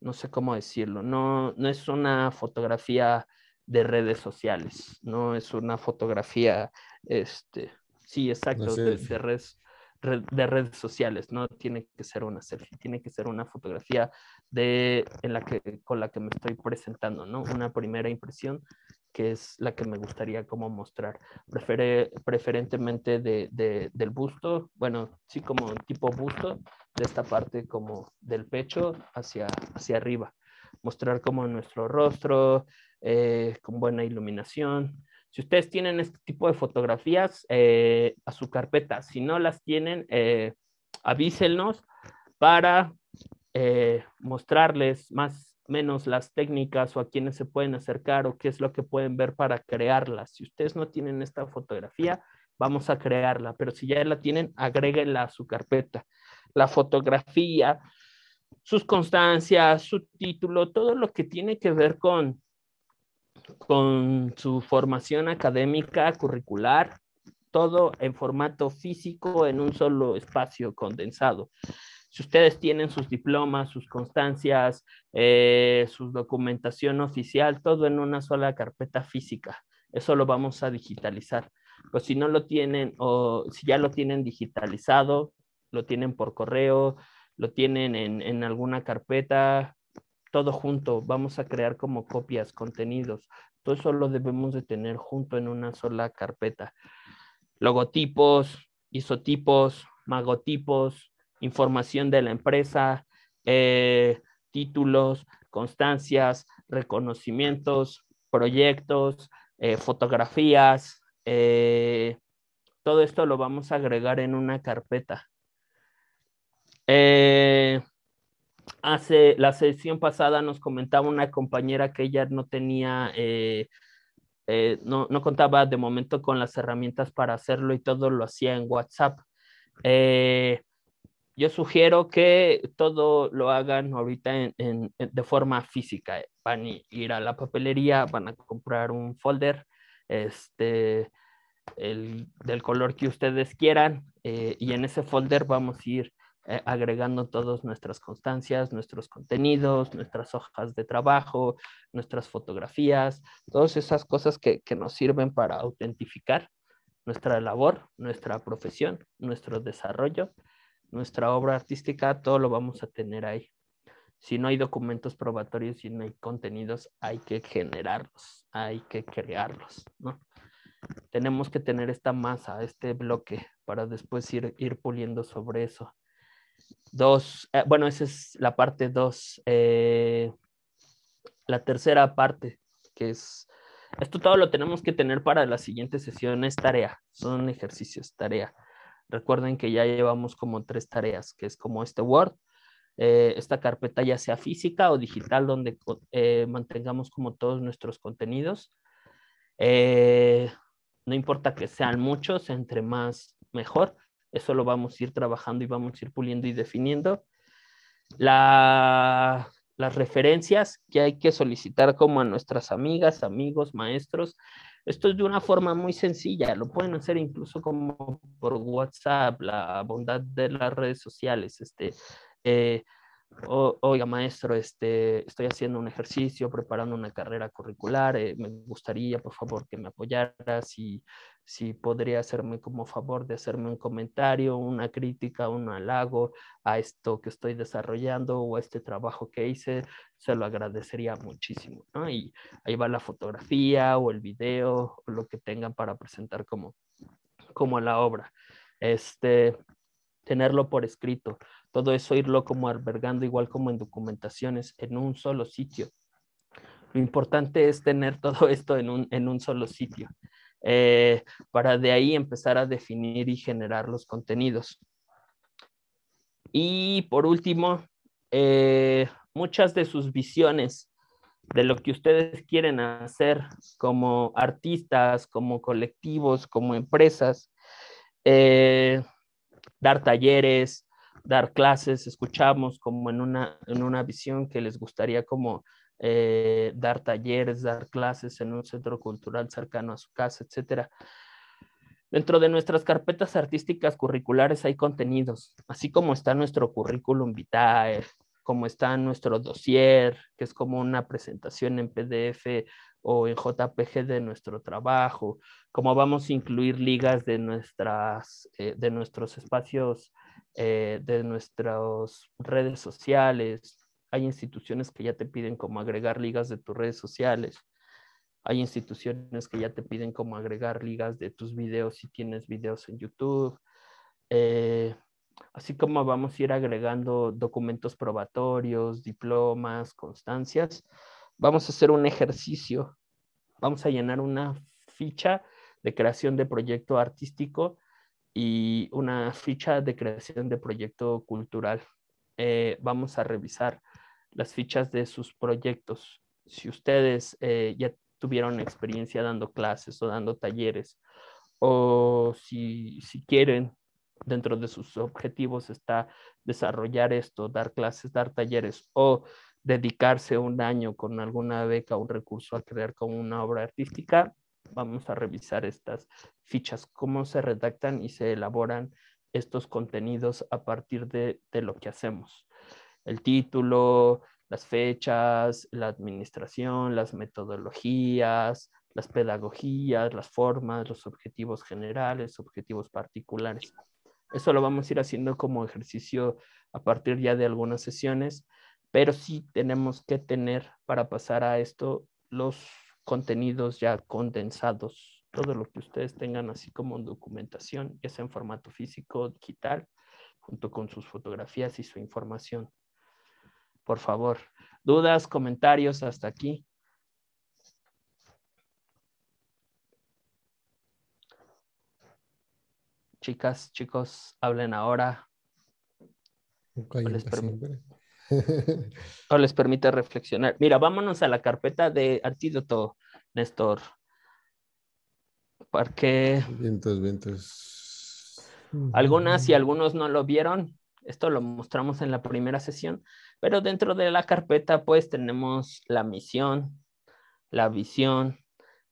no sé cómo decirlo, no, no es una fotografía de redes sociales, no es una fotografía, este... Sí, exacto, de, de, redes, de redes sociales, no tiene que ser una selfie, tiene que ser una fotografía de, en la que, con la que me estoy presentando, ¿no? Una primera impresión que es la que me gustaría como mostrar, Prefer, preferentemente de, de, del busto, bueno, sí como tipo busto, de esta parte como del pecho hacia, hacia arriba, mostrar como nuestro rostro, eh, con buena iluminación. Si ustedes tienen este tipo de fotografías, eh, a su carpeta. Si no las tienen, eh, avísenos para eh, mostrarles más o menos las técnicas o a quiénes se pueden acercar o qué es lo que pueden ver para crearlas. Si ustedes no tienen esta fotografía, vamos a crearla. Pero si ya la tienen, agréguenla a su carpeta. La fotografía, sus constancias, su título, todo lo que tiene que ver con... con su formación académica, curricular, todo en formato físico en un solo espacio condensado. Si ustedes tienen sus diplomas, sus constancias, eh, su documentación oficial, todo en una sola carpeta física. Eso lo vamos a digitalizar. Pues si no lo tienen o si ya lo tienen digitalizado, lo tienen por correo, lo tienen en, en alguna carpeta... Todo junto, vamos a crear como copias, contenidos. Todo eso lo debemos de tener junto en una sola carpeta. Logotipos, isotipos, magotipos, información de la empresa, eh, títulos, constancias, reconocimientos, proyectos, eh, fotografías. Eh, todo esto lo vamos a agregar en una carpeta. Eh... Hace la sesión pasada nos comentaba una compañera que ella no tenía, eh, eh, no, no contaba de momento con las herramientas para hacerlo y todo lo hacía en WhatsApp. Eh, yo sugiero que todo lo hagan ahorita en, en, en, de forma física. Van a ir a la papelería, van a comprar un folder este, el, del color que ustedes quieran, eh, y en ese folder vamos a ir eh, agregando todas nuestras constancias, nuestros contenidos, nuestras hojas de trabajo, nuestras fotografías, todas esas cosas que, que nos sirven para autentificar nuestra labor, nuestra profesión, nuestro desarrollo, nuestra obra artística, todo lo vamos a tener ahí. Si no hay documentos probatorios, si no hay contenidos, hay que generarlos, hay que crearlos, ¿no? Tenemos que tener esta masa, este bloque, para después ir, ir puliendo sobre eso. Dos, eh, bueno, esa es la parte dos. Eh, la tercera parte, que es... Esto todo lo tenemos que tener para las siguientes sesiones, tarea, son ejercicios, tarea. Recuerden que ya llevamos como tres tareas, que es como este Word, eh, esta carpeta ya sea física o digital, donde eh, mantengamos como todos nuestros contenidos. Eh, no importa que sean muchos, entre más mejor, eso lo vamos a ir trabajando y vamos a ir puliendo y definiendo. La... Las referencias que hay que solicitar como a nuestras amigas, amigos, maestros. Esto es de una forma muy sencilla. Lo pueden hacer incluso como por WhatsApp, la bondad de las redes sociales. Este, eh, o, oiga, maestro, este, estoy haciendo un ejercicio, preparando una carrera curricular. Eh, me gustaría, por favor, que me apoyara. Si, si podría hacerme como favor de hacerme un comentario, una crítica, un halago a esto que estoy desarrollando o a este trabajo que hice, se lo agradecería muchísimo, ¿no? Y ahí va la fotografía o el video o lo que tengan para presentar como, como la obra. Este, tenerlo por escrito. Todo eso irlo como albergando, igual como en documentaciones, en un solo sitio. Lo importante es tener todo esto en un, en un solo sitio, eh, para de ahí empezar a definir y generar los contenidos. Y por último, eh, muchas de sus visiones de lo que ustedes quieren hacer como artistas, como colectivos, como empresas, eh, dar talleres, dar clases, escuchamos como en una, en una visión que les gustaría como eh, dar talleres, dar clases en un centro cultural cercano a su casa, etcétera. Dentro de nuestras carpetas artísticas curriculares hay contenidos, así como está nuestro currículum vitae, como está nuestro dossier, que es como una presentación en P D F o en J P G de nuestro trabajo, como vamos a incluir ligas de, nuestras, eh, de nuestros espacios, Eh, de nuestras redes sociales. Hay instituciones que ya te piden como agregar ligas de tus redes sociales. Hay instituciones que ya te piden como agregar ligas de tus videos si tienes videos en YouTube. Eh, así como vamos a ir agregando documentos probatorios, diplomas, constancias. Vamos a hacer un ejercicio. Vamos a llenar una ficha de creación de proyecto artístico y una ficha de creación de proyecto cultural. Eh, vamos a revisar las fichas de sus proyectos. Si ustedes eh, ya tuvieron experiencia dando clases o dando talleres, o si, si quieren, dentro de sus objetivos está desarrollar esto, dar clases, dar talleres, o dedicarse un año con alguna beca o un recurso a crear como una obra artística, vamos a revisar estas fichas, cómo se redactan y se elaboran estos contenidos a partir de, de lo que hacemos. El título, las fechas, la administración, las metodologías, las pedagogías, las formas, los objetivos generales, objetivos particulares. Eso lo vamos a ir haciendo como ejercicio a partir ya de algunas sesiones, pero sí tenemos que tener para pasar a esto los contenidos ya condensados, todo lo que ustedes tengan así como documentación, ya sea en formato físico, digital, junto con sus fotografías y su información. Por favor, dudas, comentarios hasta aquí. Chicas, chicos, hablen ahora. O les permite, o les permite reflexionar. Mira, vámonos a la carpeta de Antídoto, Néstor. Porque vientos, vientos. Algunas y algunos no lo vieron, Esto lo mostramos en la primera sesión, pero dentro de la carpeta pues tenemos la misión, la visión,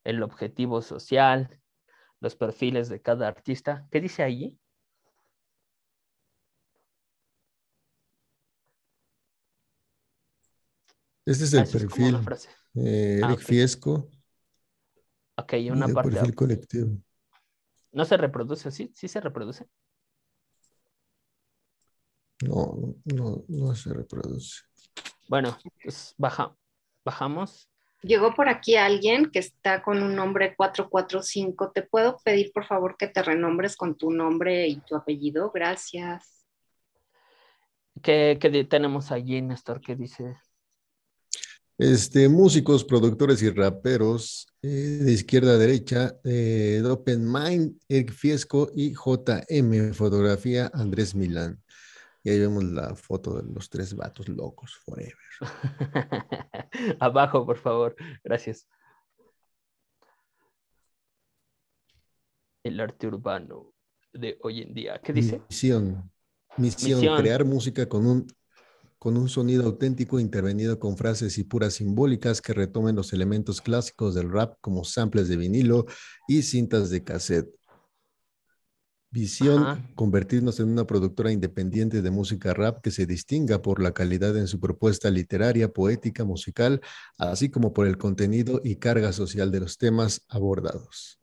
el objetivo social, los perfiles de cada artista. ¿Qué dice allí? Este es el Así perfil. Es eh, Eric ah, okay. Fiesco. Ok, una parte. Perfil colectivo. ¿No se reproduce? ¿Sí? ¿Sí se reproduce? No, no, no se reproduce. Bueno, pues baja, bajamos. Llegó por aquí alguien que está con un nombre cuatro cuatro cinco. ¿Te puedo pedir, por favor, que te renombres con tu nombre y tu apellido? Gracias. ¿Qué, qué tenemos allí, Néstor? ¿Qué dice? Este, músicos, productores y raperos, eh, de izquierda a derecha, eh, Open Mind, Eric Fiesco y J M, fotografía Andrés Milán. Y ahí vemos la foto de los tres vatos locos forever. Abajo, por favor. Gracias. El arte urbano de hoy en día. ¿Qué dice? Misión. Misión, Misión. Crear música con un... con un sonido auténtico intervenido con frases y puras simbólicas que retomen los elementos clásicos del rap como samples de vinilo y cintas de cassette. Visión, Ajá. convertirnos en una productora independiente de música rap que se distinga por la calidad en su propuesta literaria, poética, musical, así como por el contenido y carga social de los temas abordados.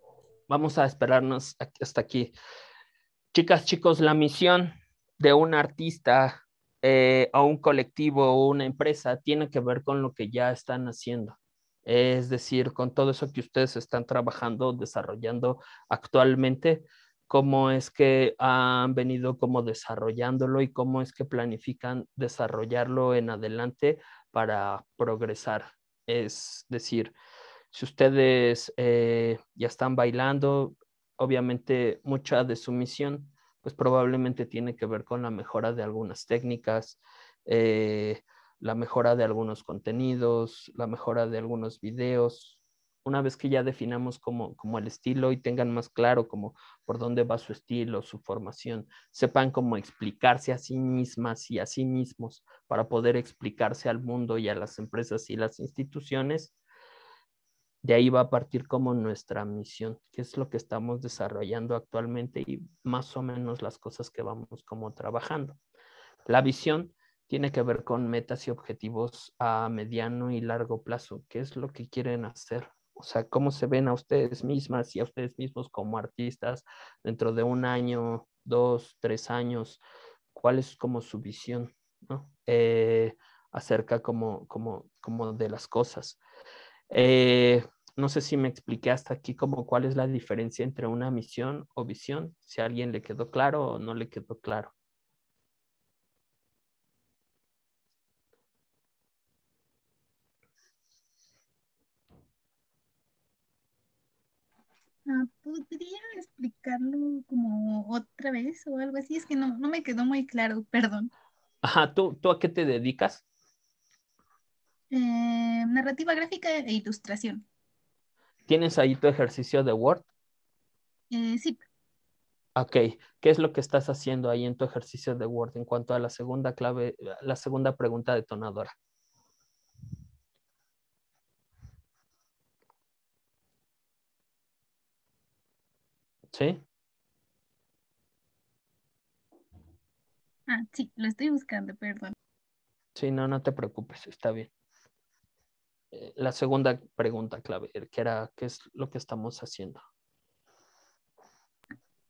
Vamos a esperarnos hasta aquí. Chicas, chicos, la misión de un artista... Eh, a un colectivo o una empresa tiene que ver con lo que ya están haciendo, es decir, con todo eso que ustedes están trabajando, desarrollando actualmente, cómo es que han venido como desarrollándolo y cómo es que planifican desarrollarlo en adelante para progresar. Es decir, si ustedes eh, ya están bailando, obviamente mucha de su misión pues probablemente tiene que ver con la mejora de algunas técnicas, eh, la mejora de algunos contenidos, la mejora de algunos videos. Una vez que ya definamos como, como el estilo y tengan más claro como por dónde va su estilo, su formación, sepan cómo explicarse a sí mismas y a sí mismos para poder explicarse al mundo y a las empresas y las instituciones, de ahí va a partir como nuestra misión, que es lo que estamos desarrollando actualmente y más o menos las cosas que vamos como trabajando. La visión tiene que ver con metas y objetivos a mediano y largo plazo. ¿Qué es lo que quieren hacer? O sea, ¿cómo se ven a ustedes mismas y a ustedes mismos como artistas dentro de un año, dos, tres años? ¿Cuál es como su visión, ¿no? Eh, acerca como, como, como de las cosas. Eh, no sé si me expliqué hasta aquí como cuál es la diferencia entre una misión o visión, si a alguien le quedó claro o no le quedó claro. ¿Podría explicarlo como otra vez o algo así? Es que no, no me quedó muy claro, perdón. Ajá, ¿tú, tú a qué te dedicas? Eh, narrativa gráfica e ilustración. ¿Tienes ahí tu ejercicio de Word? Eh, sí. Ok. ¿Qué es lo que estás haciendo ahí en tu ejercicio de Word en cuanto a la segunda clave, la segunda pregunta detonadora? ¿Sí? Ah, sí, lo estoy buscando, perdón. Sí, no, no te preocupes, está bien. La segunda pregunta clave, que era, ¿qué es lo que estamos haciendo?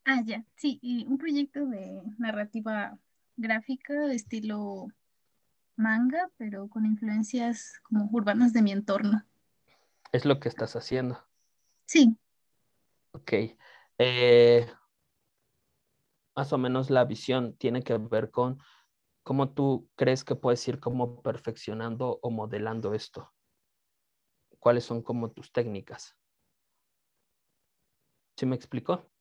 Ah, ya, sí, y un proyecto de narrativa gráfica de estilo manga, pero con influencias como urbanas de mi entorno. ¿Es lo que estás haciendo? Sí. Ok. Eh, más o menos la visión tiene que ver con cómo tú crees que puedes ir como perfeccionando o modelando esto. ¿Cuáles son como tus técnicas? ¿Sí me explicó?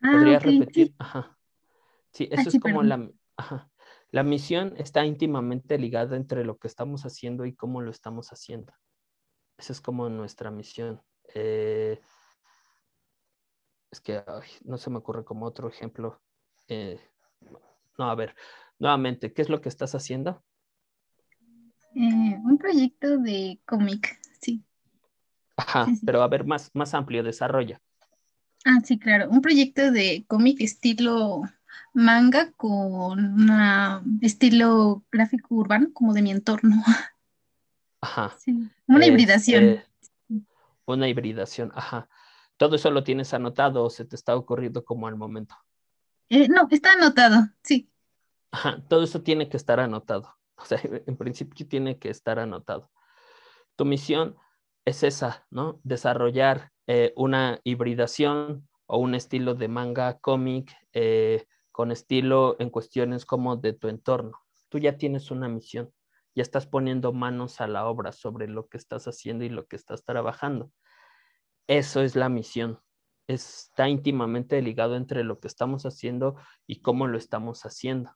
¿Podría ah, okay, repetir? Sí. Ajá. Sí, eso ah, sí, es como la, ajá. La misión está íntimamente ligada entre lo que estamos haciendo y cómo lo estamos haciendo. Esa es como nuestra misión. Eh, es que ay, no se me ocurre como otro ejemplo. Eh, no, a ver, Nuevamente, ¿qué es lo que estás haciendo? Eh, un proyecto de cómic, sí. Ajá, sí, sí. Pero a ver, más, más amplio, desarrolla. Ah, sí, claro. Un proyecto de cómic estilo manga con una estilo gráfico urbano como de mi entorno. Ajá. Sí. Una eh, hibridación. Eh, una hibridación, ajá. ¿Todo eso lo tienes anotado o se te está ocurriendo como al momento? Eh, no, está anotado, sí. Ajá, todo eso tiene que estar anotado. O sea, en principio tiene que estar anotado. Tu misión es esa, ¿no? Desarrollar eh, una hibridación o un estilo de manga cómic eh, con estilo en cuestiones como de tu entorno. Tú ya tienes una misión. Ya estás poniendo manos a la obra sobre lo que estás haciendo y lo que estás trabajando. Eso es la misión. Está íntimamente ligado entre lo que estamos haciendo y cómo lo estamos haciendo.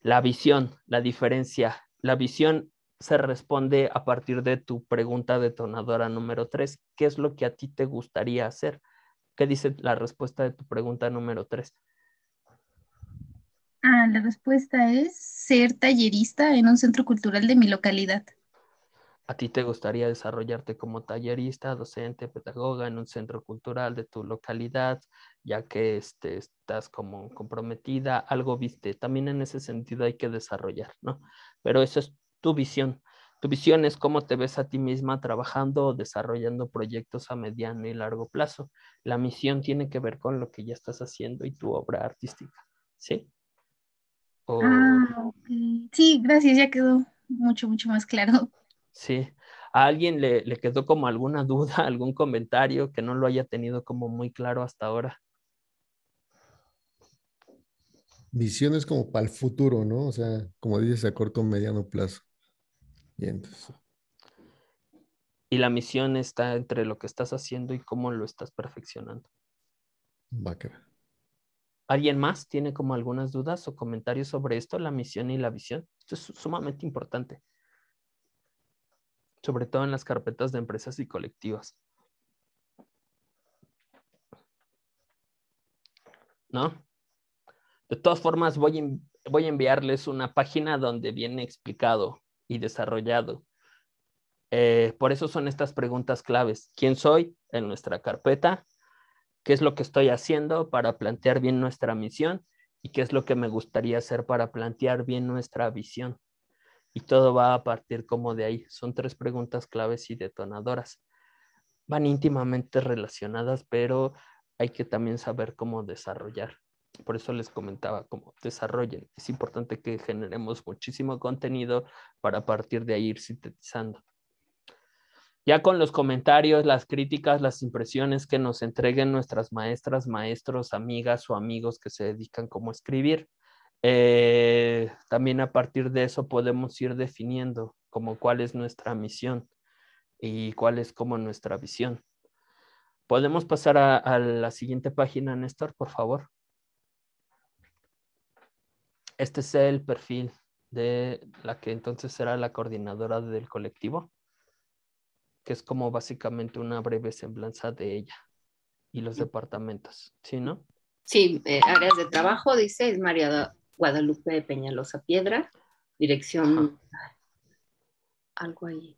La visión, la diferencia. La visión se responde a partir de tu pregunta detonadora número tres. ¿Qué es lo que a ti te gustaría hacer? ¿Qué dice la respuesta de tu pregunta número tres? Ah, la respuesta es ser tallerista en un centro cultural de mi localidad. ¿A ti te gustaría desarrollarte como tallerista, docente, pedagoga en un centro cultural de tu localidad, ya que este, estás como comprometida? Algo viste, también en ese sentido hay que desarrollar, ¿no? Pero eso es tu visión. Tu visión es cómo te ves a ti misma trabajando o desarrollando proyectos a mediano y largo plazo. La misión tiene que ver con lo que ya estás haciendo y tu obra artística, ¿sí? O... Ah, okay. Sí, gracias, ya quedó mucho, mucho más claro. Sí, ¿a alguien le, le quedó como alguna duda, algún comentario que no lo haya tenido como muy claro hasta ahora? Visiones como para el futuro, ¿no? O sea, como dices, a corto o mediano plazo. Y entonces... Y la misión está entre lo que estás haciendo y cómo lo estás perfeccionando. Bacana. ¿Alguien más tiene como algunas dudas o comentarios sobre esto, la misión y la visión? Esto es sumamente importante. Sobre todo en las carpetas de empresas y colectivas. ¿No? De todas formas, voy a, voy a enviarles una página donde viene explicado y desarrollado. Eh, por eso son estas preguntas claves. ¿Quién soy en nuestra carpeta? ¿Qué es lo que estoy haciendo para plantear bien nuestra misión? ¿Y qué es lo que me gustaría hacer para plantear bien nuestra visión? Y todo va a partir como de ahí. Son tres preguntas claves y detonadoras. Van íntimamente relacionadas, pero hay que también saber cómo desarrollar. Por eso les comentaba cómo desarrollen. Es importante que generemos muchísimo contenido para a partir de ahí ir sintetizando. Ya con los comentarios, las críticas, las impresiones que nos entreguen nuestras maestras, maestros, amigas o amigos que se dedican como a escribir. Eh, también a partir de eso podemos ir definiendo como cuál es nuestra misión y cuál es como nuestra visión. ¿Podemos pasar a, a la siguiente página, Néstor, por favor? Este es el perfil de la que entonces será la coordinadora del colectivo, que es como básicamente una breve semblanza de ella y los departamentos, ¿sí, no? Sí, eh, áreas de trabajo, dice, es María Guadalupe de Peñalosa Piedra, dirección, ajá. Algo ahí.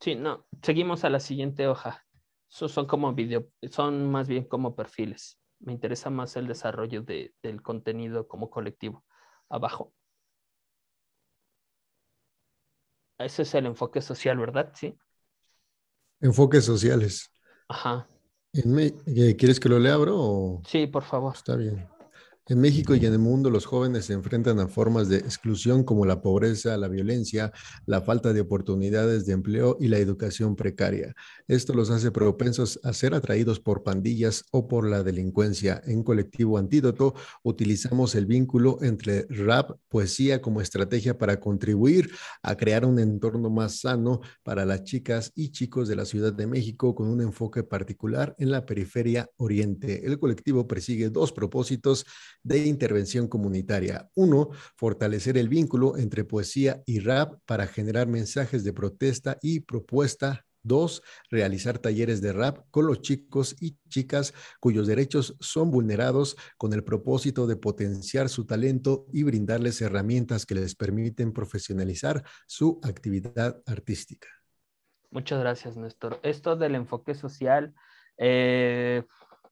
Sí, no, seguimos a la siguiente hoja. Eso son como video, son más bien como perfiles. Me interesa más el desarrollo de, del contenido como colectivo. Abajo. Ese es el enfoque social, ¿verdad? Sí. Enfoques sociales. Ajá. ¿Quieres que lo lea, bro? O... Sí, por favor. Está bien. En México y en el mundo, los jóvenes se enfrentan a formas de exclusión como la pobreza, la violencia, la falta de oportunidades de empleo y la educación precaria. Esto los hace propensos a ser atraídos por pandillas o por la delincuencia. En Colectivo Antídoto utilizamos el vínculo entre rap, poesía como estrategia para contribuir a crear un entorno más sano para las chicas y chicos de la Ciudad de México con un enfoque particular en la periferia oriente. El colectivo persigue dos propósitos de intervención comunitaria. Uno, fortalecer el vínculo entre poesía y rap para generar mensajes de protesta y propuesta Dos, realizar talleres de rap con los chicos y chicas cuyos derechos son vulnerados con el propósito de potenciar su talento y brindarles herramientas que les permiten profesionalizar su actividad artística. Muchas gracias, Néstor. Esto del enfoque social, eh,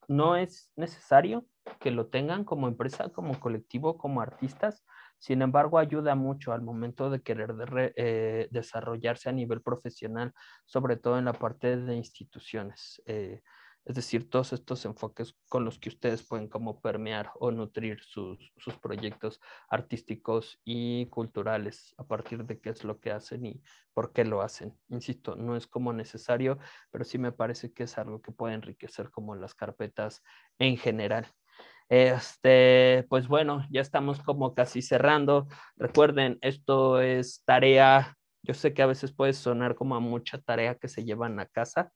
no es necesario que lo tengan como empresa, como colectivo, como artistas. Sin embargo, ayuda mucho al momento de querer de re, eh, desarrollarse a nivel profesional, sobre todo en la parte de instituciones. Eh, es decir, todos estos enfoques con los que ustedes pueden como permear o nutrir sus, sus proyectos artísticos y culturales a partir de qué es lo que hacen y por qué lo hacen. Insisto, no es como necesario, pero sí me parece que es algo que puede enriquecer como las carpetas en general. Este, pues bueno, ya estamos como casi cerrando. Recuerden, esto es tarea. Yo sé que a veces puede sonar como a mucha tarea que se llevan a casa,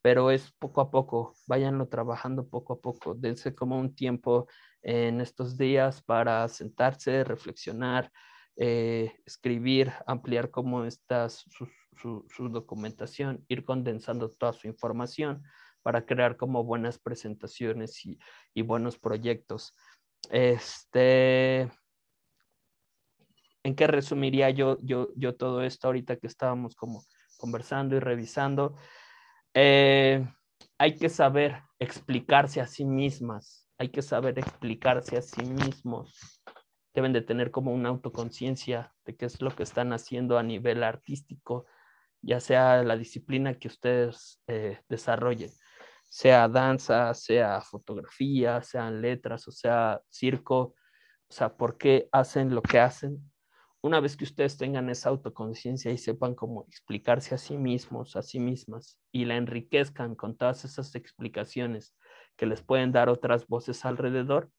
pero es poco a poco. Váyanlo trabajando poco a poco. Dense como un tiempo en estos días para sentarse, reflexionar, eh, escribir, ampliar como estas, su, su, su documentación, ir condensando toda su información para crear como buenas presentaciones y, y buenos proyectos. Este, ¿en qué resumiría yo, yo, yo todo esto ahorita que estábamos como conversando y revisando? Eh, hay que saber explicarse a sí mismas, hay que saber explicarse a sí mismos. Deben de tener como una autoconciencia de qué es lo que están haciendo a nivel artístico, ya sea la disciplina que ustedes eh, desarrollen. Sea danza, sea fotografía, sean letras, o sea circo, o sea, ¿por qué hacen lo que hacen? Una vez que ustedes tengan esa autoconciencia y sepan cómo explicarse a sí mismos, a sí mismas, y la enriquezcan con todas esas explicaciones que les pueden dar otras voces alrededor,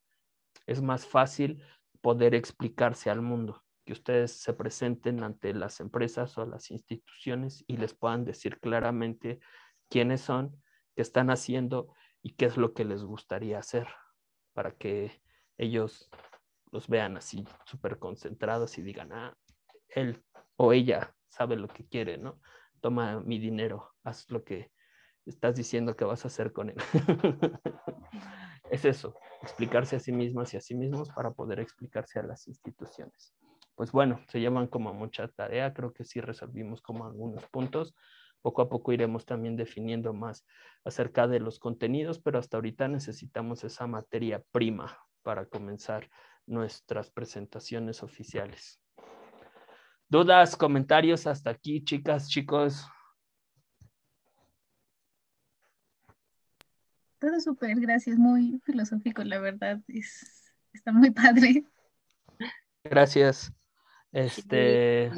es más fácil poder explicarse al mundo, que ustedes se presenten ante las empresas o las instituciones y les puedan decir claramente quiénes son, qué están haciendo y qué es lo que les gustaría hacer, para que ellos los vean así súper concentrados y digan, ah, él o ella sabe lo que quiere, ¿no? Toma mi dinero, haz lo que estás diciendo que vas a hacer con él. Es eso, explicarse a sí mismas y a sí mismos para poder explicarse a las instituciones. Pues bueno, se llevan como mucha tarea, creo que sí resolvimos como algunos puntos. Poco a poco iremos también definiendo más acerca de los contenidos, pero hasta ahorita necesitamos esa materia prima para comenzar nuestras presentaciones oficiales. ¿Dudas, comentarios hasta aquí, chicas, chicos? Todo súper, gracias, muy filosófico, la verdad, es, está muy padre. Gracias. Este...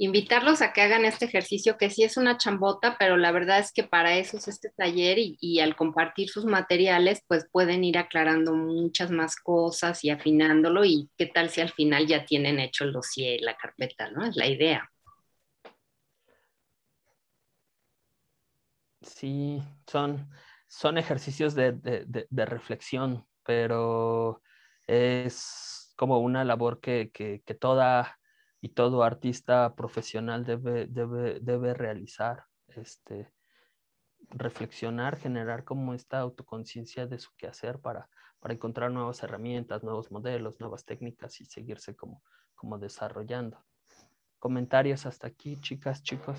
Invitarlos a que hagan este ejercicio, que sí es una chambota, pero la verdad es que para eso es este taller y, y al compartir sus materiales, pues pueden ir aclarando muchas más cosas y afinándolo, y qué tal si al final ya tienen hecho el dossier, la carpeta, ¿no? Es la idea. Sí, son, son ejercicios de, de, de, de reflexión, pero es como una labor que, que, que toda... y todo artista profesional debe, debe, debe realizar, este, reflexionar, generar como esta autoconciencia de su quehacer para, para encontrar nuevas herramientas, nuevos modelos, nuevas técnicas y seguirse como, como desarrollando. Comentarios hasta aquí, chicas, chicos.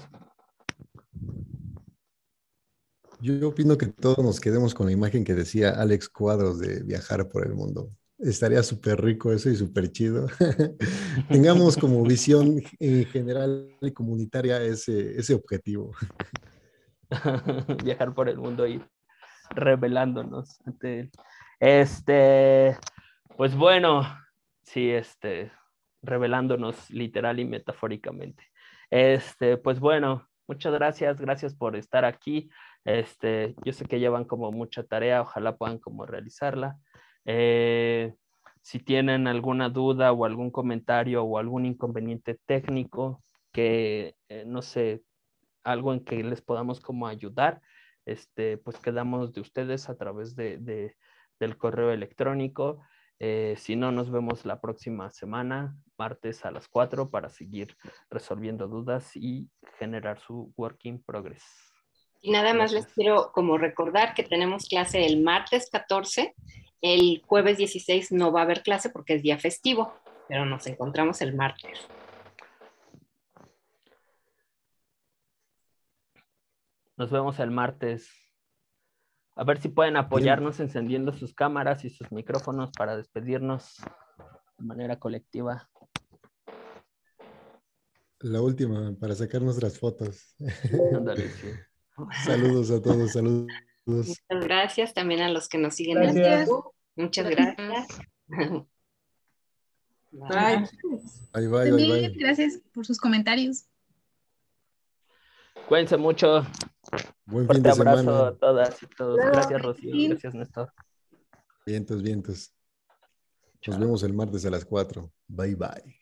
Yo opino que todos nos quedemos con la imagen que decía Alex Cuadros de viajar por el mundo. Estaría súper rico eso y súper chido. Tengamos como visión en general y comunitaria ese, ese objetivo. Viajar por el mundo y revelándonos ante él. Este, pues bueno, sí, este, revelándonos literal y metafóricamente. Este, pues bueno, muchas gracias, gracias por estar aquí. Este, yo sé que llevan como mucha tarea, ojalá puedan como realizarla. Eh, si tienen alguna duda o algún comentario o algún inconveniente técnico que, eh, no sé, algo en que les podamos como ayudar, este, pues quedamos de ustedes a través de, de, del correo electrónico. Eh, si no, nos vemos la próxima semana, martes a las cuatro, para seguir resolviendo dudas y generar su work in progress. Y nada más les quiero como recordar que tenemos clase el martes catorce, el jueves dieciséis no va a haber clase porque es día festivo, pero nos encontramos el martes. Nos vemos el martes. A ver si pueden apoyarnos encendiendo sus cámaras y sus micrófonos para despedirnos de manera colectiva. La última, para sacar nuestras fotos. Ándale, sí. Saludos a todos, saludos. Muchas gracias también a los que nos siguen. Gracias. Muchas gracias. Bye. Bye, bye, bye, bye. Gracias por sus comentarios. Cuídense mucho. Buen fin de semana. Un abrazo a todas y todos. Gracias, Rocío. Gracias, Néstor. Vientos, vientos. Nos vemos el martes a las cuatro. Bye, bye.